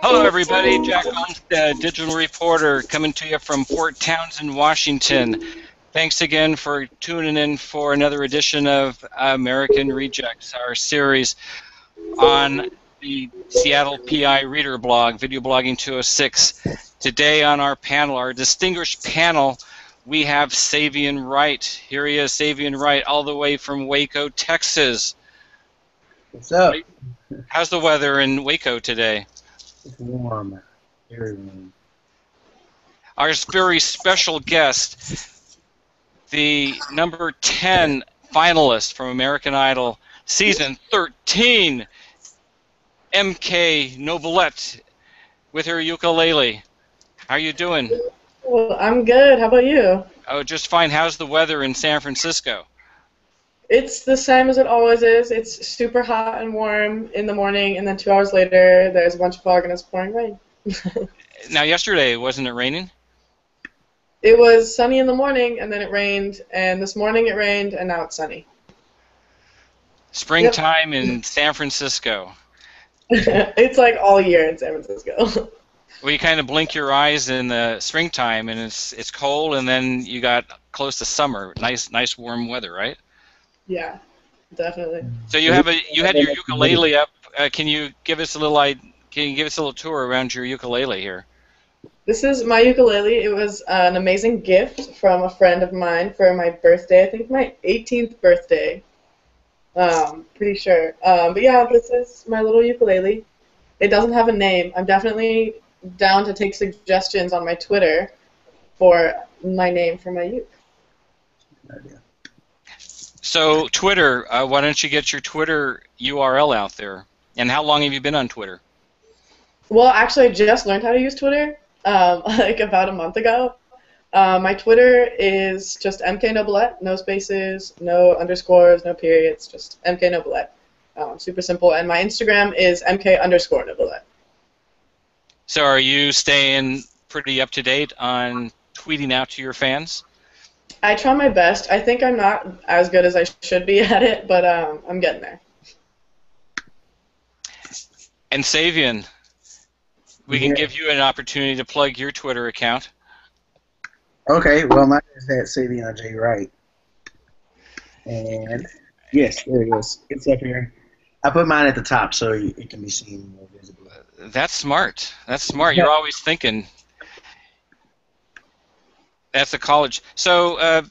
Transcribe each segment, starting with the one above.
Hello, everybody. Jack Onstead, digital reporter, coming to you from Fort Townsend, Washington. Thanks again for tuning in for another edition of American Rejects, our series on the Seattle PI Reader blog, Video Blogging 206. Today on our panel, our distinguished panel, we have Savion Wright. Here he is, Savion Wright, all the way from Waco, Texas. What's up? How's the weather in Waco today? It's warm. Very warm. Our very special guest, the number 10 finalist from American Idol Season 13, MK Nobilette, with her ukulele. How are you doing? Well, I'm good. How about you? Oh, just fine. How's the weather in San Francisco? It's the same as it always is. It's super hot and warm in the morning, and then 2 hours later, there's a bunch of fog and it's pouring rain. Now, yesterday, wasn't it raining? It was sunny in the morning, and then it rained, and this morning it rained, and now it's sunny. Springtime in San Francisco. It's like all year in San Francisco. Well, you kind of blink your eyes in the springtime, and it's cold, and then you got close to summer. Nice warm weather, right? Yeah, definitely. So you had your ukulele up. Can you give us a little tour around your ukulele here? This is my ukulele. It was an amazing gift from a friend of mine for my birthday. I think my 18th birthday. Pretty sure. But yeah, this is my little ukulele. It doesn't have a name. I'm definitely down to take suggestions on my Twitter for my name for my uke. Good idea. So Twitter, why don't you get your Twitter URL out there? And how long have you been on Twitter? Well, actually, I just learned how to use Twitter like about a month ago. My Twitter is just MK Nobilette, no spaces, no underscores, no periods, just MK Nobilette. Super simple. And my Instagram is MK_Nobilette. So are you staying pretty up to date on tweeting out to your fans? I try my best. I think I'm not as good as I should be at it, but I'm getting there. And Savion, we can give you an opportunity to plug your Twitter account. Okay, well, mine is Savion J. Wright. And yes, there it is. It's up here. I put mine at the top so it can be seen more visibly. That's smart. That's smart. You're always thinking. That's a college. So,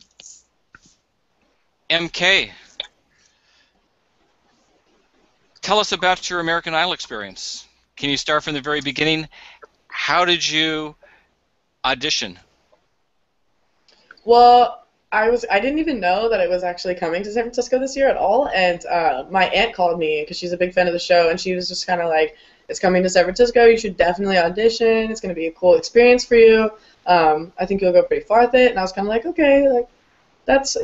MK, tell us about your American Idol experience. Can you start from the very beginning? How did you audition? Well, I didn't even know that it was actually coming to San Francisco this year at all, and my aunt called me because she's a big fan of the show, and she was just kind of like, it's coming to San Francisco, you should definitely audition, it's going to be a cool experience for you. I think you'll go pretty far with it. And I was kind of like, okay, like that's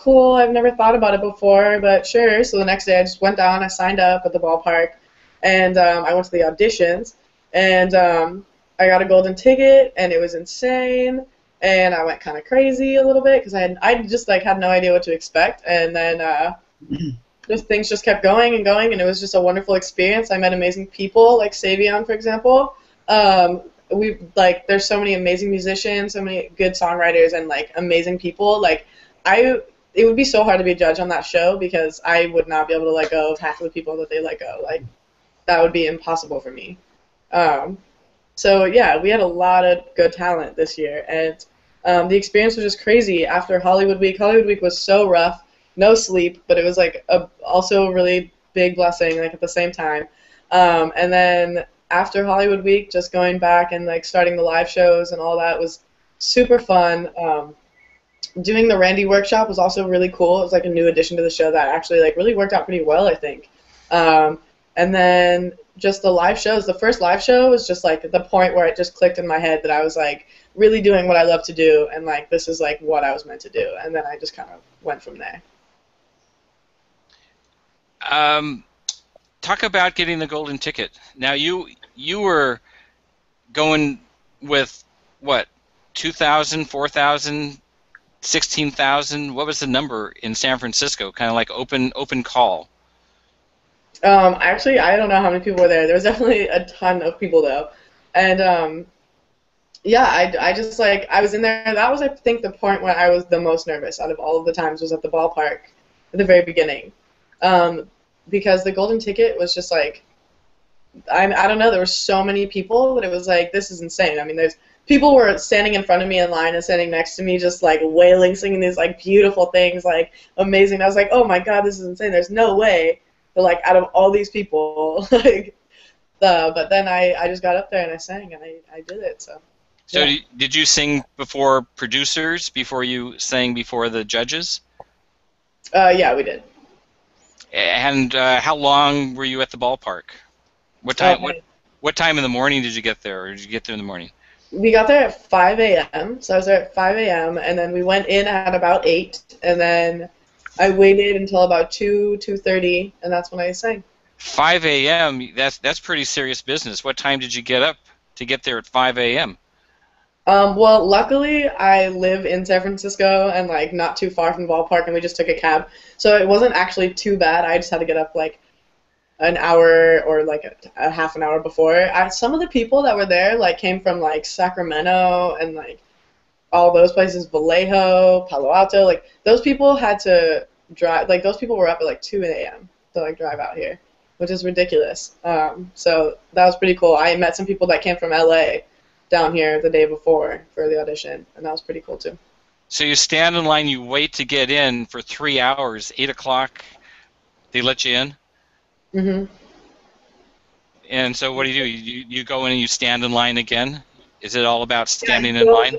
cool. I've never thought about it before, but sure. So the next day I just went down, I signed up at the ballpark, and I went to the auditions, and I got a golden ticket, and it was insane, and I went kind of crazy a little bit because I just had no idea what to expect, and then things just kept going and going, and it was just a wonderful experience. I met amazing people like Savion, for example. There's so many amazing musicians, so many good songwriters, and like amazing people. Like it would be so hard to be a judge on that show because I would not be able to let go of half of the people that they let go. Like that would be impossible for me. So yeah, we had a lot of good talent this year, and the experience was just crazy. After Hollywood Week, was so rough, no sleep, but it was like also a really big blessing. Like at the same time, and then. After Hollywood Week, just going back and like starting the live shows and all that was super fun. Doing the Randy workshop was also really cool. It was like a new addition to the show that actually like really worked out pretty well, I think. And then just the live shows. The first live show was just like the point where it just clicked in my head that I was like really doing what I love to do, and like this is like what I was meant to do. And then I just kind of went from there. Talk about getting the golden ticket. Now you were going with what, 2,000, 4,000, 16,000? What was the number in San Francisco? Kind of like open call. Actually, I don't know how many people were there. There was definitely a ton of people, though. And, yeah, I just, like, I was in there. That was, I think, the point when I was the most nervous out of all of the times was at the ballpark at the very beginning. Because the golden ticket was just, like, I don't know. There were so many people that it was, like, this is insane. I mean, there's people were standing in front of me in line and standing next to me just, like, wailing, singing these, like, beautiful things, like, amazing. I was like, oh, my God, this is insane. There's no way that, like, out of all these people, like, but then I just got up there and I sang and I did it, so. So yeah. Did you sing before producers, before you sang before the judges? Yeah, we did. And how long were you at the ballpark? What time? Okay. What time in the morning did you get there, or did you get there in the morning? We got there at 5 a.m., so I was there at 5 a.m., and then we went in at about 8, and then I waited until about 2:30, and that's when I sang. 5 a.m., that's pretty serious business. What time did you get up to get there at 5 a.m.? Well, luckily, I live in San Francisco and, like, not too far from the ballpark, and we just took a cab. So it wasn't actually too bad. I just had to get up, like, an hour or, like, a half an hour before. Some of the people that were there, like, came from, like, Sacramento and, like, all those places, Vallejo, Palo Alto. Like, those people had to drive. Like, those people were up at, like, 2 a.m. to, like, drive out here, which is ridiculous. So that was pretty cool. I met some people that came from L.A., down here the day before for the audition, and that was pretty cool too. So you stand in line, you wait to get in for 3 hours, 8 o'clock, they let you in? Mm-hmm. And so what do you do? You go in and you stand in line again? Is it all about standing in line?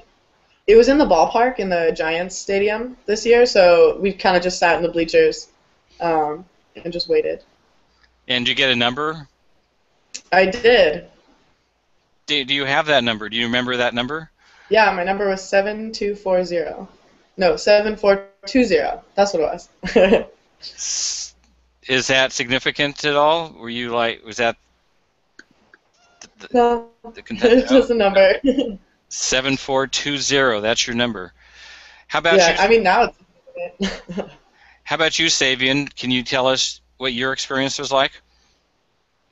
It was in the ballpark in the Giants Stadium this year, so we kind of just sat in the bleachers and just waited. And did you get a number? I did. Do you have that number? Do you remember that number? Yeah, my number was 7240. No, 7420. That's what it was. Is that significant at all? Were you like, was that no, it's just a number. 7420. That's your number. How about you? I mean, now it's How about you, Savion? Can you tell us what your experience was like?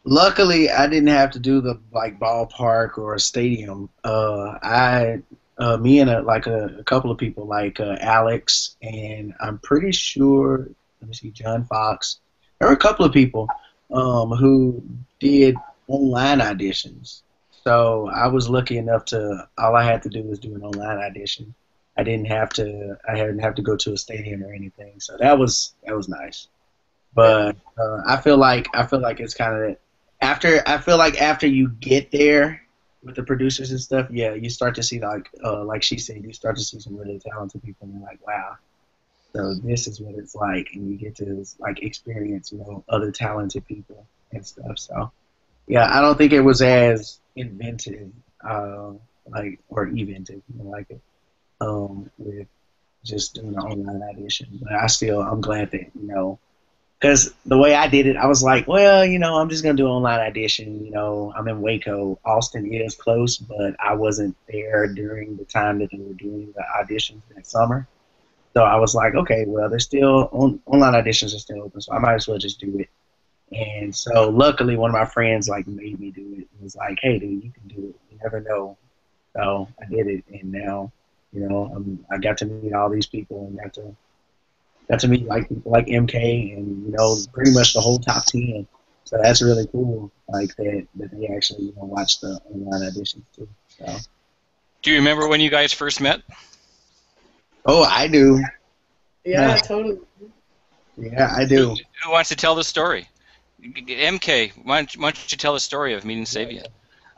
Luckily, I didn't have to do the like ballpark or a stadium. Me and a couple of people, like Alex, and I'm pretty sure John Fox. There were a couple of people who did online auditions. So I was lucky enough to all I had to do was do an online audition. I didn't have to go to a stadium or anything. So that was nice. But I feel like it's kind of after you get there with the producers and stuff, yeah, you start to see like she said, you start to see some really talented people, and you're like, wow, so this is what it's like, and you get to like experience, you know, other talented people and stuff. So yeah, I don't think it was as inventive, or eventive, you know, like it, with just doing an online audition. But I'm glad that, you know. Because the way I did it, I was like, well, you know, I'm just going to do an online audition. You know, I'm in Waco. Austin is close, but I wasn't there during the time that they were doing the auditions that summer. So I was like, okay, well, they're still online auditions are still open, so I might as well just do it. And so luckily one of my friends, like, made me do it. He was like, hey, dude, you can do it. You never know. So I did it, and now, you know, I got to meet all these people and got to meet like people like MK and, you know, pretty much the whole top 10. So that's really cool, like that they actually, you know, watch the online auditions too. So. Do you remember when you guys first met? Oh, I do. Yeah, totally. Yeah, I do. Who wants to tell the story? MK, why don't you tell the story of meeting Savion?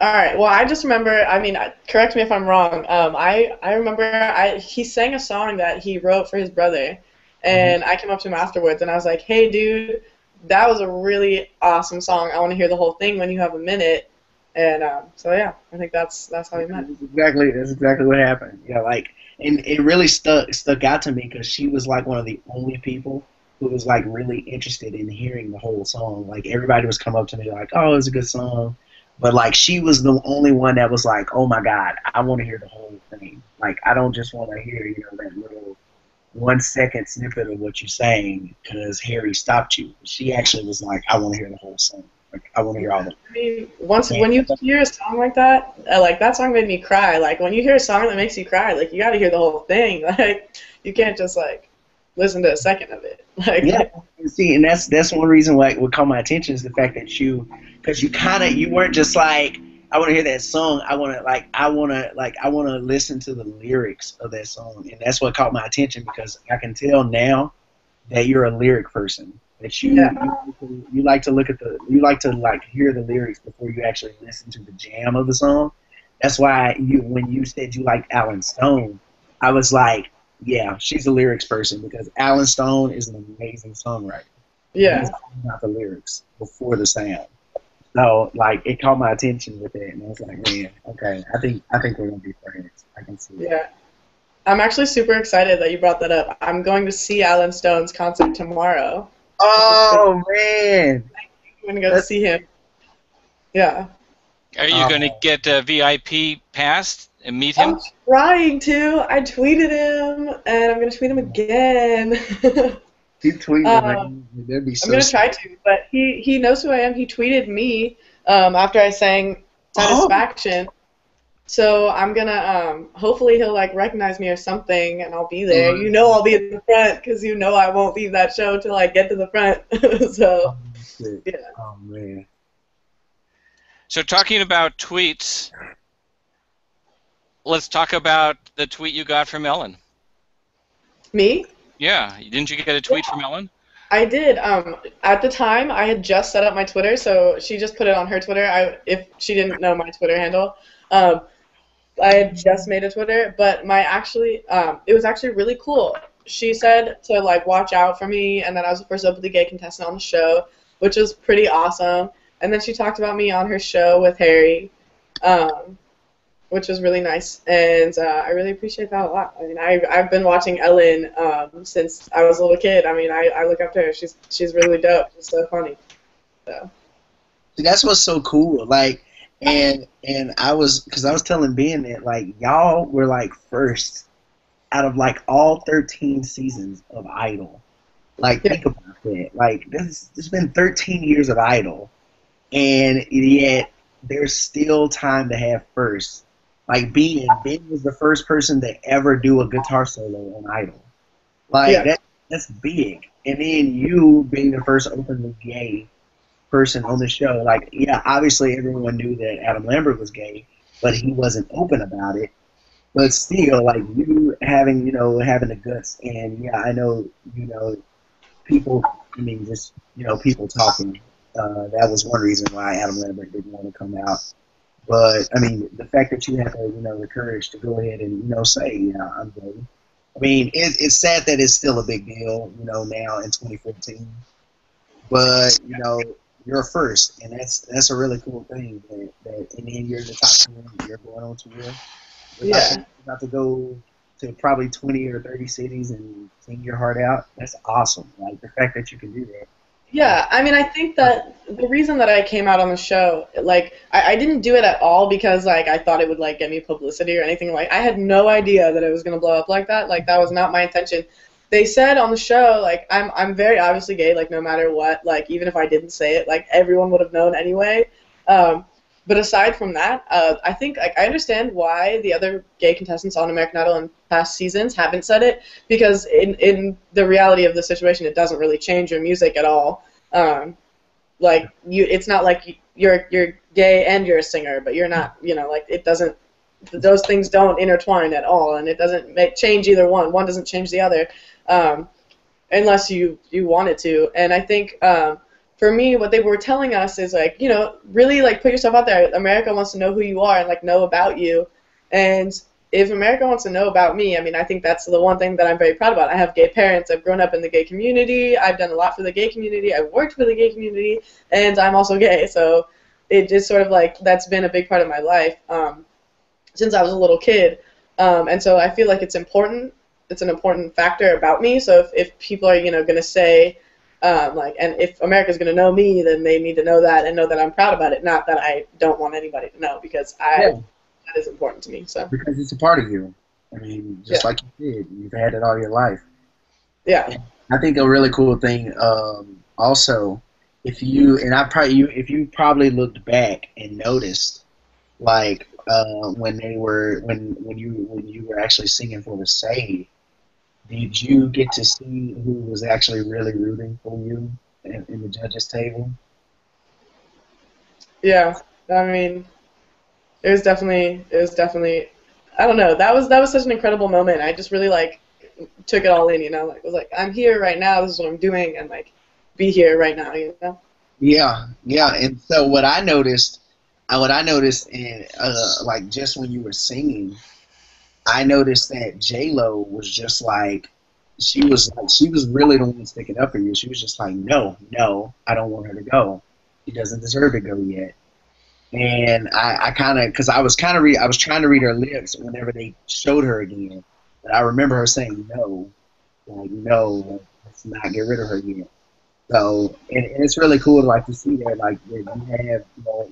All right. Well, I just remember. I mean, correct me if I'm wrong. I remember he sang a song that he wrote for his brother. And I came up to him afterwards, and I was like, hey, dude, that was a really awesome song. I want to hear the whole thing when you have a minute. And so, yeah, I think that's how we met. That's exactly what happened. Yeah, like, and it really stuck out to me because she was, like, one of the only people who was, like, really interested in hearing the whole song. Like, everybody was coming up to me like, oh, it's a good song. But, like, she was the only one that was like, oh, my God, I want to hear the whole thing. Like, I don't just want to hear, you know, that little 1 second snippet of what you sang because Harry stopped you. She actually was like, I want to hear the whole song. Like, I want to hear all of it. I mean, when you hear a song like that, like that song made me cry. Like when you hear a song that makes you cry, like you got to hear the whole thing. Like you can't just like listen to a second of it. Like yeah, see, and that's one reason why what caught my attention is the fact that because you kind of you weren't just like I want to hear that song. I want to listen to the lyrics of that song, and that's what caught my attention because I can tell now that you're a lyric person. That you like to look at you like to hear the lyrics before you actually listen to the jam of the song. That's why when you said you liked Allen Stone, I was like, yeah, she's a lyrics person because Allen Stone is an amazing songwriter. Yeah, about the lyrics before the sound. So like it caught my attention with it, and I was like, man, okay, I think we're gonna be friends. I can see it. Yeah. I'm actually super excited that you brought that up. I'm going to see Allen Stone's concert tomorrow. Oh man! I'm gonna go see him. Yeah. Are you gonna get a VIP pass and meet him? I'm trying to. I tweeted him, and I'm gonna tweet him again. He tweeted me. That'd be so I'm gonna try to, but he knows who I am. He tweeted me after I sang Satisfaction. Oh. So I'm gonna hopefully he'll like recognize me or something, and I'll be there. You know I'll be at the front because you know I won't leave that show till I get to the front. So yeah. Oh man. So talking about tweets, let's talk about the tweet you got from Ellen. Me? Yeah. Didn't you get a tweet from Ellen? I did. At the time, I had just set up my Twitter, so she just put it on her Twitter. If she didn't know my Twitter handle. I had just made a Twitter, but it was actually really cool. She said to like watch out for me, and then I was the first openly gay contestant on the show, which was pretty awesome. And then she talked about me on her show with Harry, which was really nice, and I really appreciate that a lot. I mean, I've been watching Ellen since I was a little kid. I mean, I look up to her. She's really dope. She's so funny. So that's what's so cool. Like. And I was telling Ben that like y'all were like first out of like all 13 seasons of Idol. Like think about that. Like there's been 13 years of Idol, and yet there's still time to have first. Like Ben was the first person to ever do a guitar solo on Idol. Like that's big. And then you being the first openly gay person on the show, like, yeah, obviously everyone knew that Adam Lambert was gay, but he wasn't open about it. But still, like, you having, you know, having the guts, and yeah, I know, you know, people, I mean, just, you know, people talking. That was one reason why Adam Lambert didn't want to come out. But, I mean, the fact that you have, you know, the courage to go ahead and, you know, say, you know, I'm gay. I mean, it's sad that it's still a big deal, you know, now in 2014. But, you know, you're first, and that's a really cool thing. That in the end, you're in the top 10. You're going on tour. About to go to probably 20 or 30 cities and sing your heart out. That's awesome. Like the fact that you can do that. Yeah, I mean, I think that the reason that I came out on the show, like, I didn't do it at all because like I thought it would like get me publicity or anything. Like I had no idea that it was gonna blow up like that. Like that was not my intention. They said on the show, like, I'm very obviously gay, like, no matter what, like, even if I didn't say it, like, everyone would have known anyway. But aside from that, I think, like, I understand why the other gay contestants on American Idol in past seasons haven't said it, because in the reality of the situation, it doesn't really change your music at all. Like, it's not like you're gay and you're a singer, but you're not, you know, like, it doesn't, those things don't intertwine at all, and it doesn't change either one. One doesn't change the other. Unless you want it to. And I think for me, what they were telling us is like, you know, really like put yourself out there. America wants to know who you are and like know about you. And if America wants to know about me, I mean, I think that's the one thing that I'm very proud about. I have gay parents. I've grown up in the gay community. I've done a lot for the gay community. I've worked for the gay community, and I'm also gay. So it just sort of like that's been a big part of my life since I was a little kid. And so I feel like it's important. It's an important factor about me. So if people are, you know, going to say, like, and if America's going to know me, then they need to know that and know that I'm proud about it, not that I don't want anybody to know, because that is important to me. So because it's a part of you. I mean, just like you did, you've had it all your life. Yeah. I think a really cool thing also, if you and I probably you if you probably looked back and noticed, like when they were when you were actually singing for the save, did you get to see who was actually really rooting for you in the judges' table? Yeah, I mean, it was definitely. I don't know. That was such an incredible moment. I just really took it all in, you know. Like, was like, I'm here right now. This is what I'm doing, and like, be here right now, you know. Yeah, yeah. And so what I noticed, in like just when you were singing, I noticed that J-Lo was just like, she was really the one sticking up for you. She was just like, no, I don't want her to go. She doesn't deserve to go yet. And I kind of, because I was trying to read her lips whenever they showed her again. But I remember her saying no, like no, let's not get rid of her yet. So and it's really cool, like to see that, like that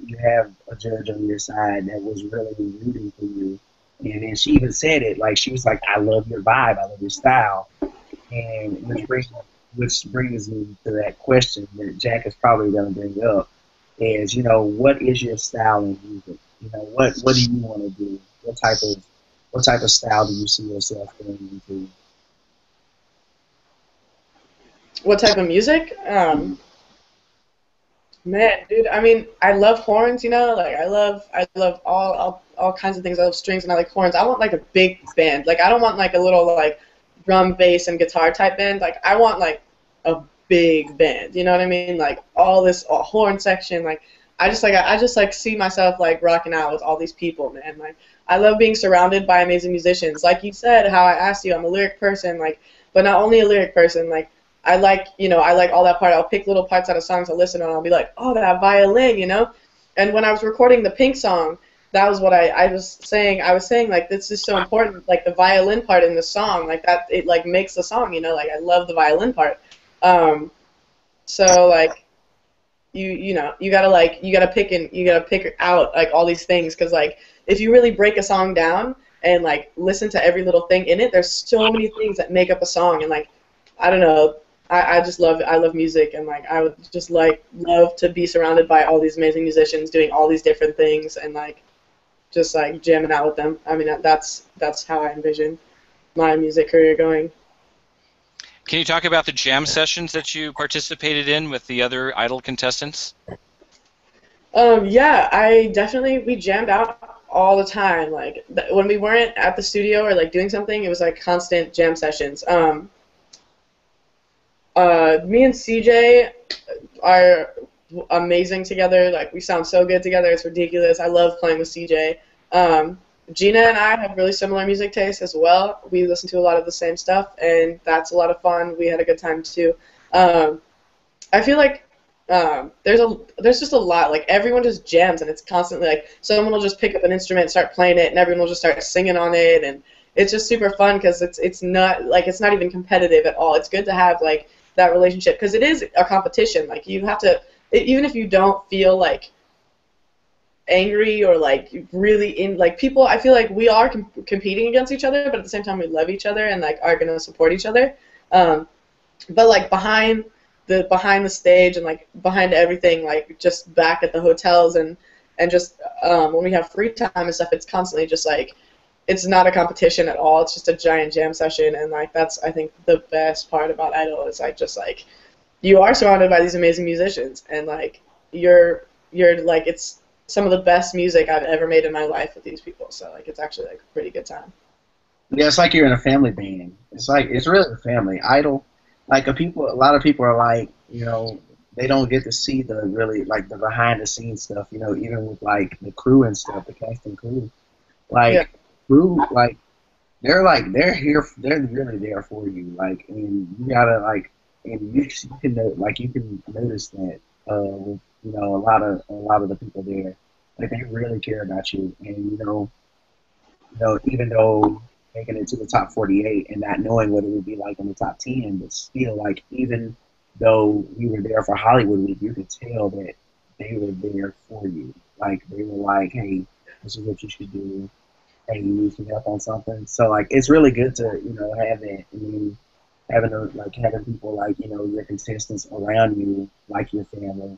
you have a judge on your side that was really rooting for you. And then she even said it, like she was like, "I love your vibe, I love your style," and which brings me to that question that Jack is probably going to bring up. Is, you know, what is your style in music? You know, what do you want to do? What type of style do you see yourself going into? What type of music? Man, dude, I mean, I love horns, you know, like I love all kinds of things. I love strings and I like horns. I want like a big band. Like I don't want like a little like drum, bass, and guitar type band. Like I want like a big band, you know what I mean? Like all this horn section, like I just see myself like rocking out with all these people, man. Like I love being surrounded by amazing musicians. Like you said, how I asked you, I'm a lyric person, like, but not only a lyric person, like I like, you know, I like all that part. I'll pick little parts out of songs I listen to and I'll be like, oh, that violin, you know? And when I was recording the Pink song, that was what I was saying like this is so important, like the violin part in the song, like that it like makes the song, you know, like I love the violin part. So like you gotta pick out like all these things, because like if you really break a song down and like listen to every little thing in it, there's so many things that make up a song. And like I don't know, I just love music, and like I would just like love to be surrounded by all these amazing musicians doing all these different things and like just like jamming out with them. I mean that's how I envision my music career going. Can you talk about the jam sessions that you participated in with the other Idol contestants? Yeah, we jammed out all the time. Like when we weren't at the studio or like doing something, it was like constant jam sessions. Me and CJ are amazing together. Like we sound so good together. It's ridiculous. I love playing with CJ. Gina and I have really similar music tastes as well. We listen to a lot of the same stuff, and that's a lot of fun. We had a good time too. I feel like there's just a lot. Like everyone just jams, and it's constantly like someone will just pick up an instrument, start playing it, and everyone will just start singing on it, and it's just super fun because it's not even competitive at all. It's good to have like that relationship, because it is a competition. Like you have to, even if you don't feel like angry or like really in like people, I feel like we are competing against each other, but at the same time we love each other and like are gonna support each other. But like behind the stage and like behind everything, like just back at the hotels and just when we have free time and stuff, it's constantly just like, it's not a competition at all. It's just a giant jam session, and like that's, I think, the best part about Idol is like just like you are surrounded by these amazing musicians, and like you're like, it's some of the best music I've ever made in my life with these people, so like it's actually like a pretty good time. Yeah, it's like you're in a family band. It's like it's really a family. Idol, like a lot of people are like, you know, they don't get to see the really like the behind the scenes stuff, you know, even with like the crew and stuff, the casting crew. Like yeah. Crew, like they're here, they're really there for you. Like, and you gotta like, and you can notice that with, you know, a lot of the people there, like they really care about you. And you know, even though making it to the top 48 and not knowing what it would be like in the top 10, but still, like even though you were there for Hollywood Week, you could tell that they were there for you. Like they were like, hey, this is what you should do. Hey, you need some help on something. So like, it's really good to, you know, have that. I mean, having people your contestants around you, like your family,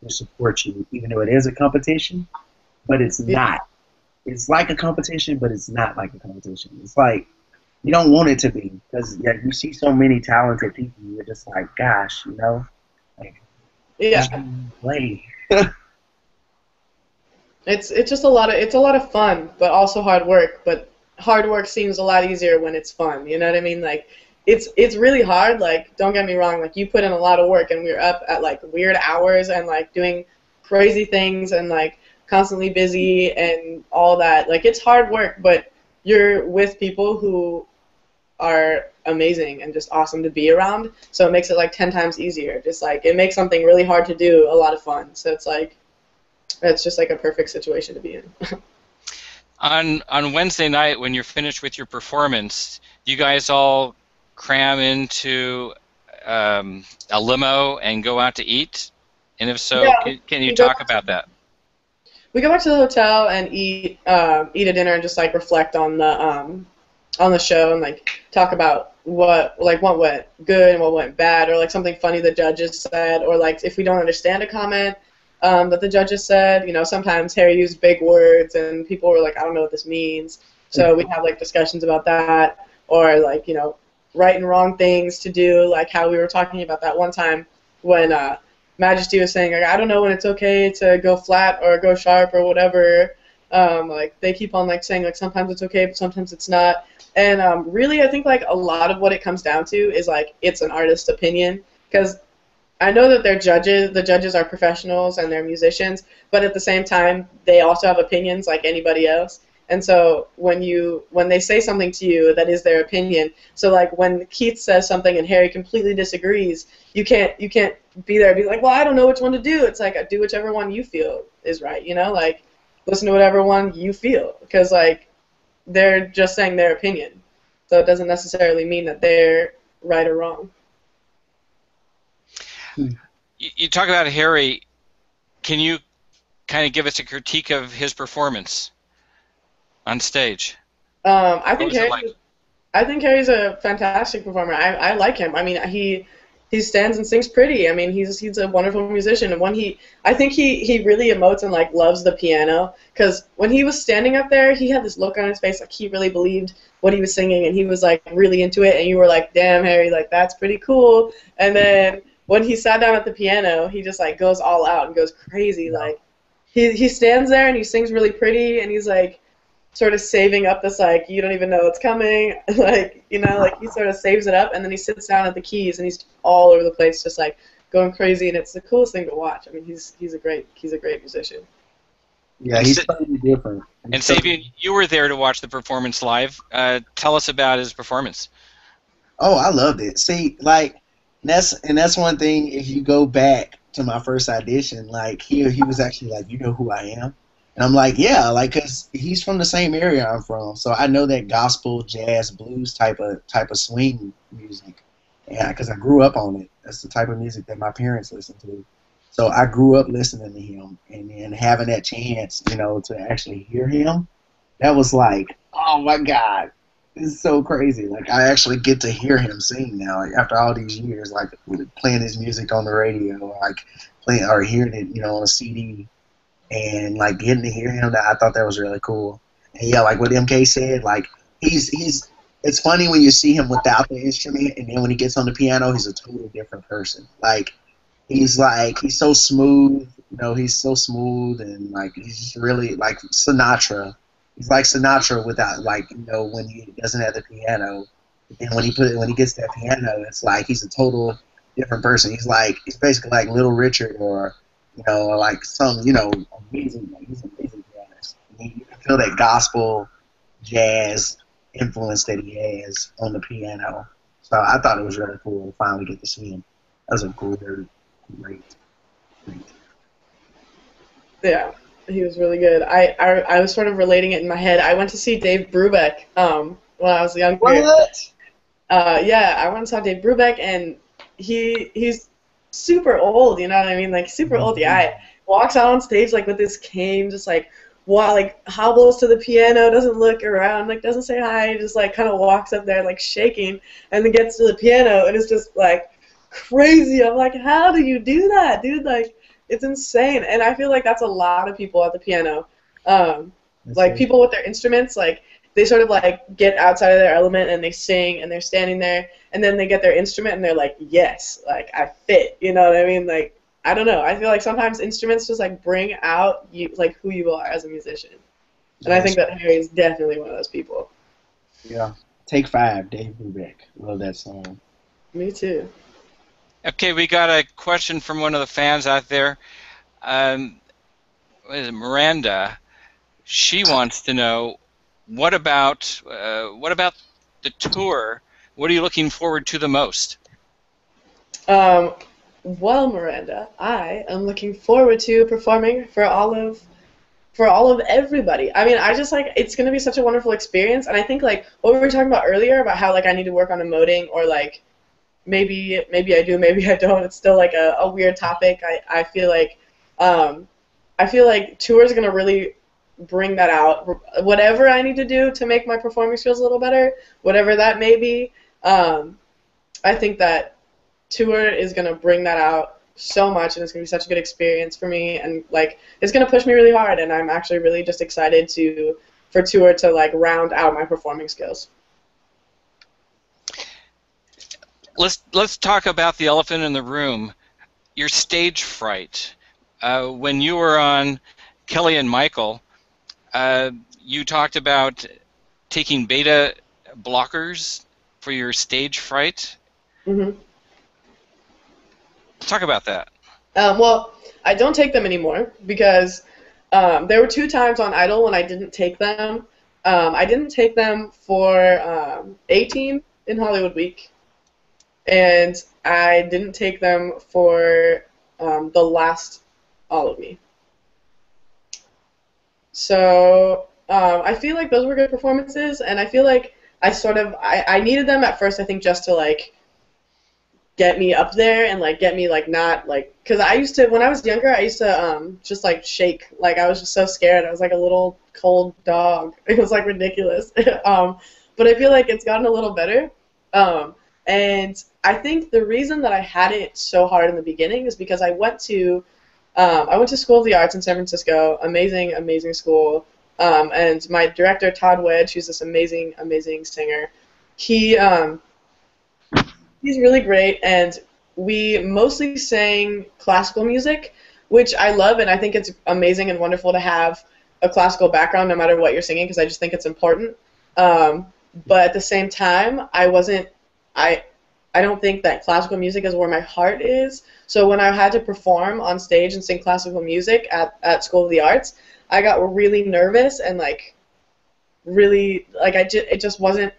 who support you, even though it is a competition, but it's not. It's like a competition, but it's not like a competition. It's like you don't want it to be, because you see so many talented people, you're just like, gosh, yeah. Play. It's just a lot of fun, but also hard work. But hard work seems a lot easier when it's fun. You know what I mean? Like it's really hard. Like, don't get me wrong. Like, you put in a lot of work, and we were up at like weird hours and like doing crazy things and like constantly busy and all that. Like, it's hard work, but you're with people who are amazing and just awesome to be around, so it makes it like 10 times easier. Just like, it makes something really hard to do a lot of fun. So it's like, that's just like a perfect situation to be in. On Wednesday night, when you're finished with your performance, you guys all cram into a limo and go out to eat? And if so, yeah, can you talk about that? We go back to the hotel and eat a dinner and just like reflect on the show and like talk about what went good and what went bad, or like something funny the judges said, or like if we don't understand a comment that the judges said. You know, sometimes Harry used big words and people were like, I don't know what this means. So we have like discussions about that, or like right and wrong things to do, like how we were talking about that one time when Majesty was saying, like, I don't know when it's okay to go flat or go sharp or whatever. Like, they keep on like saying like sometimes it's okay, but sometimes it's not. And really, I think like a lot of what it comes down to is like it's an artist's opinion, because I know that they're judges. The judges are professionals and they're musicians, but at the same time, they also have opinions like anybody else. And so when they say something to you, that is their opinion. So like when Keith says something and Harry completely disagrees, you can't be there and be like, well, I don't know which one to do. It's like, do whichever one you feel is right, like listen to whatever one you feel, because like they're just saying their opinion. So it doesn't necessarily mean that they're right or wrong. You talk about Harry. Can you kind of give us a critique of his performance on stage? I think Harry's a fantastic performer. I like him. I mean, he stands and sings pretty. I mean, he's a wonderful musician, and I think he really emotes and like loves the piano, because when he was standing up there, he had this look on his face like he really believed what he was singing, and he was like really into it, and you were like, damn, Harry, like that's pretty cool. And then when he sat down at the piano, he just like goes all out and goes crazy. Like he stands there and he sings really pretty, and he's like sort of saving up this like you don't even know what's coming, like like he sort of saves it up, and then he sits down at the keys and he's all over the place, just like going crazy, and it's the coolest thing to watch. I mean, he's a great musician. Yeah, he's something different. And Savion, you were there to watch the performance live. Tell us about his performance. Oh, I loved it. See, like. And that's one thing. If you go back to my first audition, like he was actually like, you know who I am? And I'm like, yeah, like, cause he's from the same area I'm from, so I know that gospel, jazz, blues type of swing music, and cause I grew up on it. That's the type of music that my parents listened to, so I grew up listening to him, and then having that chance, to actually hear him, that was like, oh my God. It's so crazy. Like, I actually get to hear him sing now. Like, after all these years, like playing his music on the radio, like playing or hearing it, on a CD, and like getting to hear him. I thought that was really cool. And yeah, like what MK said, like he's. It's funny when you see him without the instrument, and then when he gets on the piano, he's a totally different person. Like he's so smooth. He's so smooth, and like he's just really like Sinatra. He's like Sinatra without, like, when he doesn't have the piano, and when he gets that piano, it's like he's a total different person. He's basically like Little Richard, or like some, amazing. Like, he's an amazing pianist. I mean, you can feel that gospel jazz influence that he has on the piano. So I thought it was really cool to finally get to see him. That was a cool, great. Yeah. He was really good. I was sort of relating it in my head. I went to see Dave Brubeck when I was younger. What? Yeah, I went and saw Dave Brubeck, and he's super old, you know what I mean? Like, super old guy. Walks out on stage, like, with this cane, just, like, hobbles to the piano, doesn't look around, like doesn't say hi, just like kind of walks up there like shaking, and then gets to the piano and it's just like crazy. I'm like, how do you do that, dude? Like, it's insane. And I feel like that's a lot of people at the piano. Like people with their instruments, like they sort of like get outside of their element and they sing and they're standing there and then they get their instrument and they're like, yes, like I fit. You know what I mean? Like, I don't know. I feel like sometimes instruments just like bring out you, like who you are as a musician. And I think that Harry is definitely one of those people. Yeah. Take 5, Dave Brubeck. Love that song. Me too. Okay, we got a question from one of the fans out there. What is it, Miranda? She wants to know, what about the tour? What are you looking forward to the most? Well, Miranda, I am looking forward to performing for all of everybody. I mean, I just like, it's going to be such a wonderful experience, and I think like what we were talking about earlier about how like I need to work on emoting, or like maybe I do, maybe I don't. It's still like a weird topic. I feel like tour is going to really bring that out, whatever I need to do to make my performing skills a little better, whatever that may be. I think that tour is going to bring that out so much, and it's going to be such a good experience for me, and like it's going to push me really hard, and I'm actually really just excited for tour to like round out my performing skills. Let's talk about the elephant in the room, your stage fright. When you were on Kelly and Michael, you talked about taking beta blockers for your stage fright. Mm-hmm. Talk about that. Well, I don't take them anymore because there were 2 times on Idol when I didn't take them. I didn't take them for A-Team in Hollywood Week, and I didn't take them for the last All of Me. So I feel like those were good performances, and I feel like I needed them at first, I think, just to like get me up there and like get me like not like, because I used to, when I was younger, I used to just like shake, like I was just so scared, I was like a little cold dog, it was like ridiculous. But I feel like it's gotten a little better, and I think the reason that I had it so hard in the beginning is because I went to School of the Arts in San Francisco, amazing, amazing school, and my director, Todd Wedge, who's this amazing, amazing singer, he's really great, and we mostly sang classical music, which I love, and I think it's amazing and wonderful to have a classical background no matter what you're singing, because I just think it's important, but at the same time, I don't think that classical music is where my heart is. So when I had to perform on stage and sing classical music at School of the Arts, I got really nervous and like really like it just wasn't.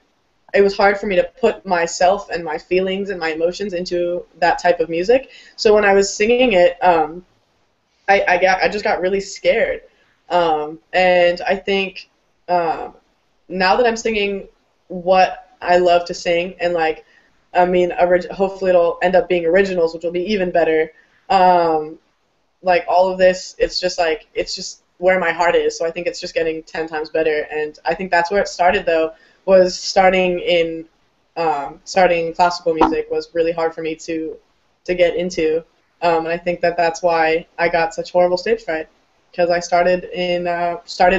It was hard for me to put myself and my feelings and my emotions into that type of music. So when I was singing it, I just got really scared. And I think now that I'm singing what I love to sing, and like, I mean, hopefully it'll end up being originals, which will be even better. Like all of this, it's just where my heart is. So I think it's just getting 10 times better. And I think that's where it started, though. Was starting classical music was really hard for me to get into. And I think that that's why I got such horrible stage fright, because I started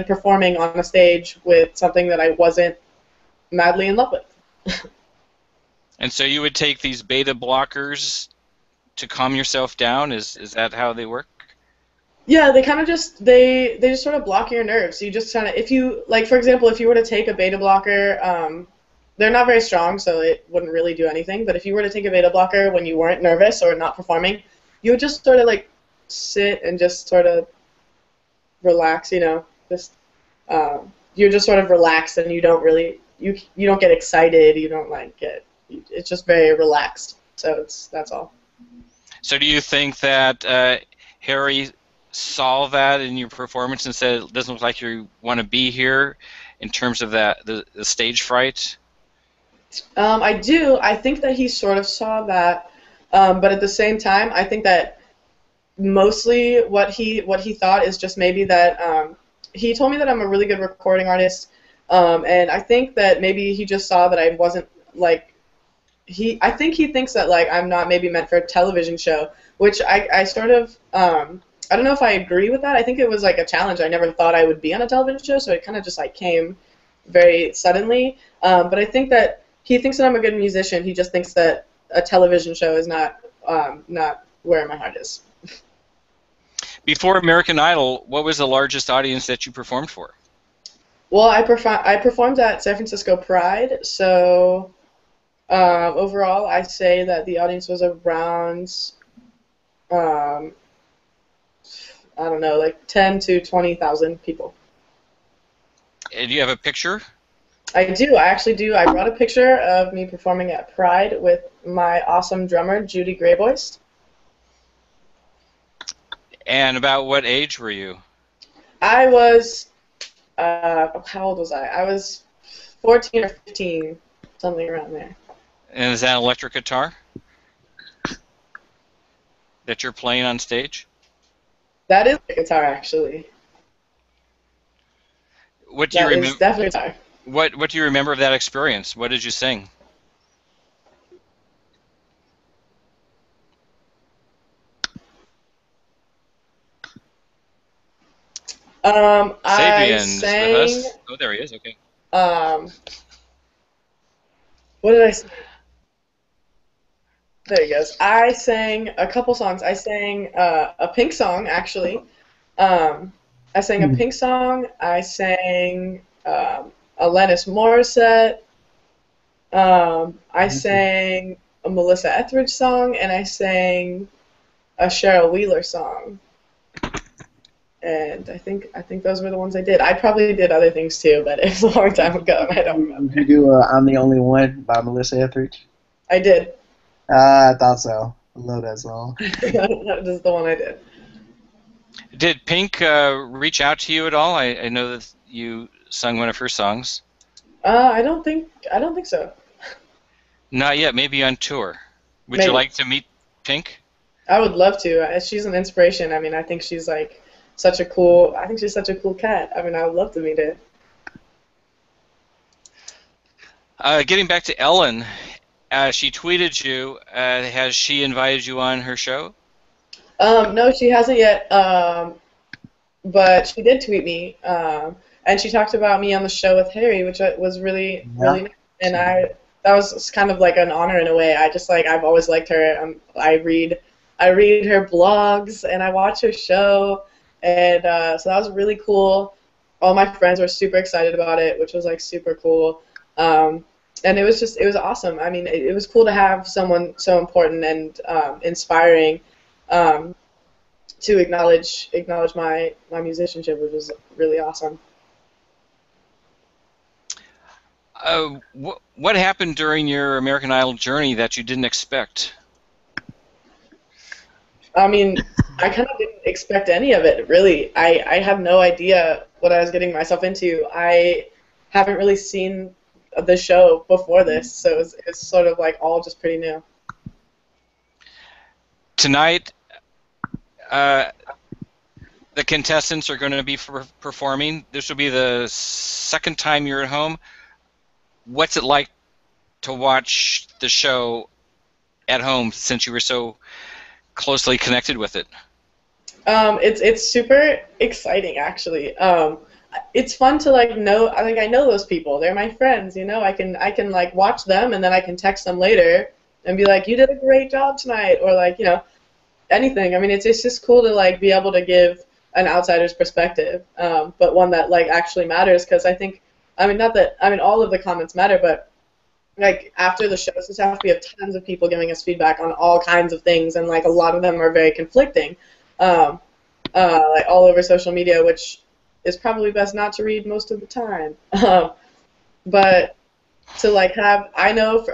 performing on a stage with something that I wasn't madly in love with. And so you would take these beta blockers to calm yourself down? Is that how they work? Yeah, they kind of just they just sort of block your nerves. You just kind of, if you like, for example, if you were to take a beta blocker, they're not very strong, so it wouldn't really do anything. But if you were to take a beta blocker when you weren't nervous or not performing, you would just sort of like sit and just sort of relax. You know, just you're just sort of relaxed, and you don't really you don't get excited. You don't like get. It's just very relaxed, so that's all. So do you think that Harry saw that in your performance and said, it doesn't look like you want to be here, in terms of that the stage fright? I do. I think that he sort of saw that, but at the same time, I think that mostly what he thought is just maybe that he told me that I'm a really good recording artist, and I think that maybe he just saw that I wasn't, like, I think he thinks that, like, I'm not maybe meant for a television show, which I sort of, I don't know if I agree with that. I think it was, like, a challenge. I never thought I would be on a television show, so it kind of just, like, came very suddenly. But I think that he thinks that I'm a good musician. He just thinks that a television show is not where my heart is. Before American Idol, what was the largest audience that you performed for? Well, I performed at San Francisco Pride, so overall I say that the audience was around, I don't know, like 10 to 20,000 people. And do you have a picture? I do. I actually do. I brought a picture of me performing at Pride with my awesome drummer, Judy Grayboyce. And about what age were you? I was, how old was I? I was 14 or 15, something around there. And is that an electric guitar that you're playing on stage? That is a guitar, actually. What do you remember? That is definitely a guitar. What do you remember of that experience? What did you sing? I sang. With us. Oh, there he is. Okay. What did I sing? There he goes. I sang a couple songs. I sang a Pink song, actually. I sang a Pink song. I sang a Lenny Morrisett. I sang a Melissa Etheridge song, and I sang a Cheryl Wheeler song. And I think those were the ones I did. I probably did other things too, but it was a long time ago, and I don't remember. Did you do "I'm the Only One" by Melissa Etheridge? I did. I thought so. I love that song. That is the one I did. Did Pink reach out to you at all? I know that you sung one of her songs. I don't think so. Not yet. Maybe on tour. Would you like to meet Pink? I would love to. She's an inspiration. I mean, I think she's like such a cool. I think she's such a cool cat. I mean, I would love to meet her. Getting back to Ellen, she tweeted you. Has she invited you on her show? No, she hasn't yet. But she did tweet me, and she talked about me on the show with Harry, which was really, really nice. And that was kind of like an honor in a way. I just, like, I've always liked her. I read her blogs and I watch her show, and so that was really cool. All my friends were super excited about it, which was, like, super cool. And it was awesome. I mean, it was cool to have someone so important and inspiring to acknowledge my musicianship, which was really awesome. What happened during your American Idol journey that you didn't expect? I mean, I kind of didn't expect any of it, really. I have no idea what I was getting myself into. I haven't really seen the show before this, so it's sort of like all just pretty new. Tonight, the contestants are going to be performing. This will be the second time you're at home. What's it like to watch the show at home since you were so closely connected with it? It's super exciting, actually. It's fun to, like, know. I think I know those people. They're my friends, you know. I can like watch them, and then I can text them later and be like, "You did a great job tonight," or, like, you know, anything. I mean, it's just cool to, like, be able to give an outsider's perspective, but one that, like, actually matters. Because I think, I mean, not that, I mean, all of the comments matter, but, like, after the shows and stuff, we have tons of people giving us feedback on all kinds of things, and, like, a lot of them are very conflicting, like, all over social media, which is probably best not to read most of the time. But to, like, have, I know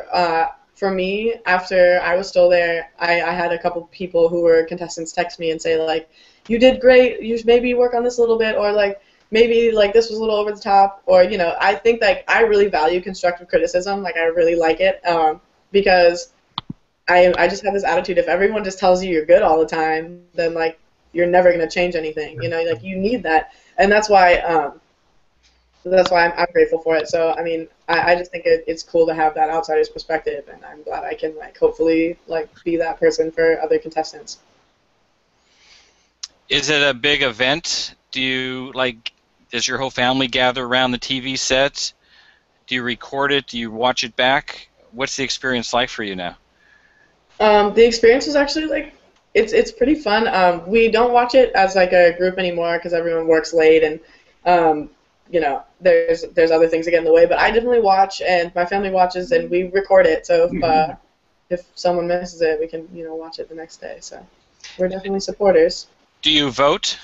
for me, after I was still there, I had a couple people who were contestants text me and say, like, "You did great, you should maybe work on this a little bit," or, like, "Maybe, like, this was a little over the top," or, you know. I think, like, I really value constructive criticism. Like, I really like it, because I just have this attitude: if everyone just tells you you're good all the time, then, like, you're never going to change anything. You know, like, you need that, and that's why I'm grateful for it. So I mean, I just think it's cool to have that outsider's perspective, and I'm glad I can like hopefully like be that person for other contestants. Is it a big event? Do you like? Does your whole family gather around the TV set? Do you record it? Do you watch it back? What's the experience like for you now? The experience is actually like it's pretty fun. We don't watch it as like a group anymore because everyone works late and you know there's other things that get in the way. But I definitely watch and my family watches and we record it. So if someone misses it, we can watch it the next day. So we're definitely supporters. Do you vote?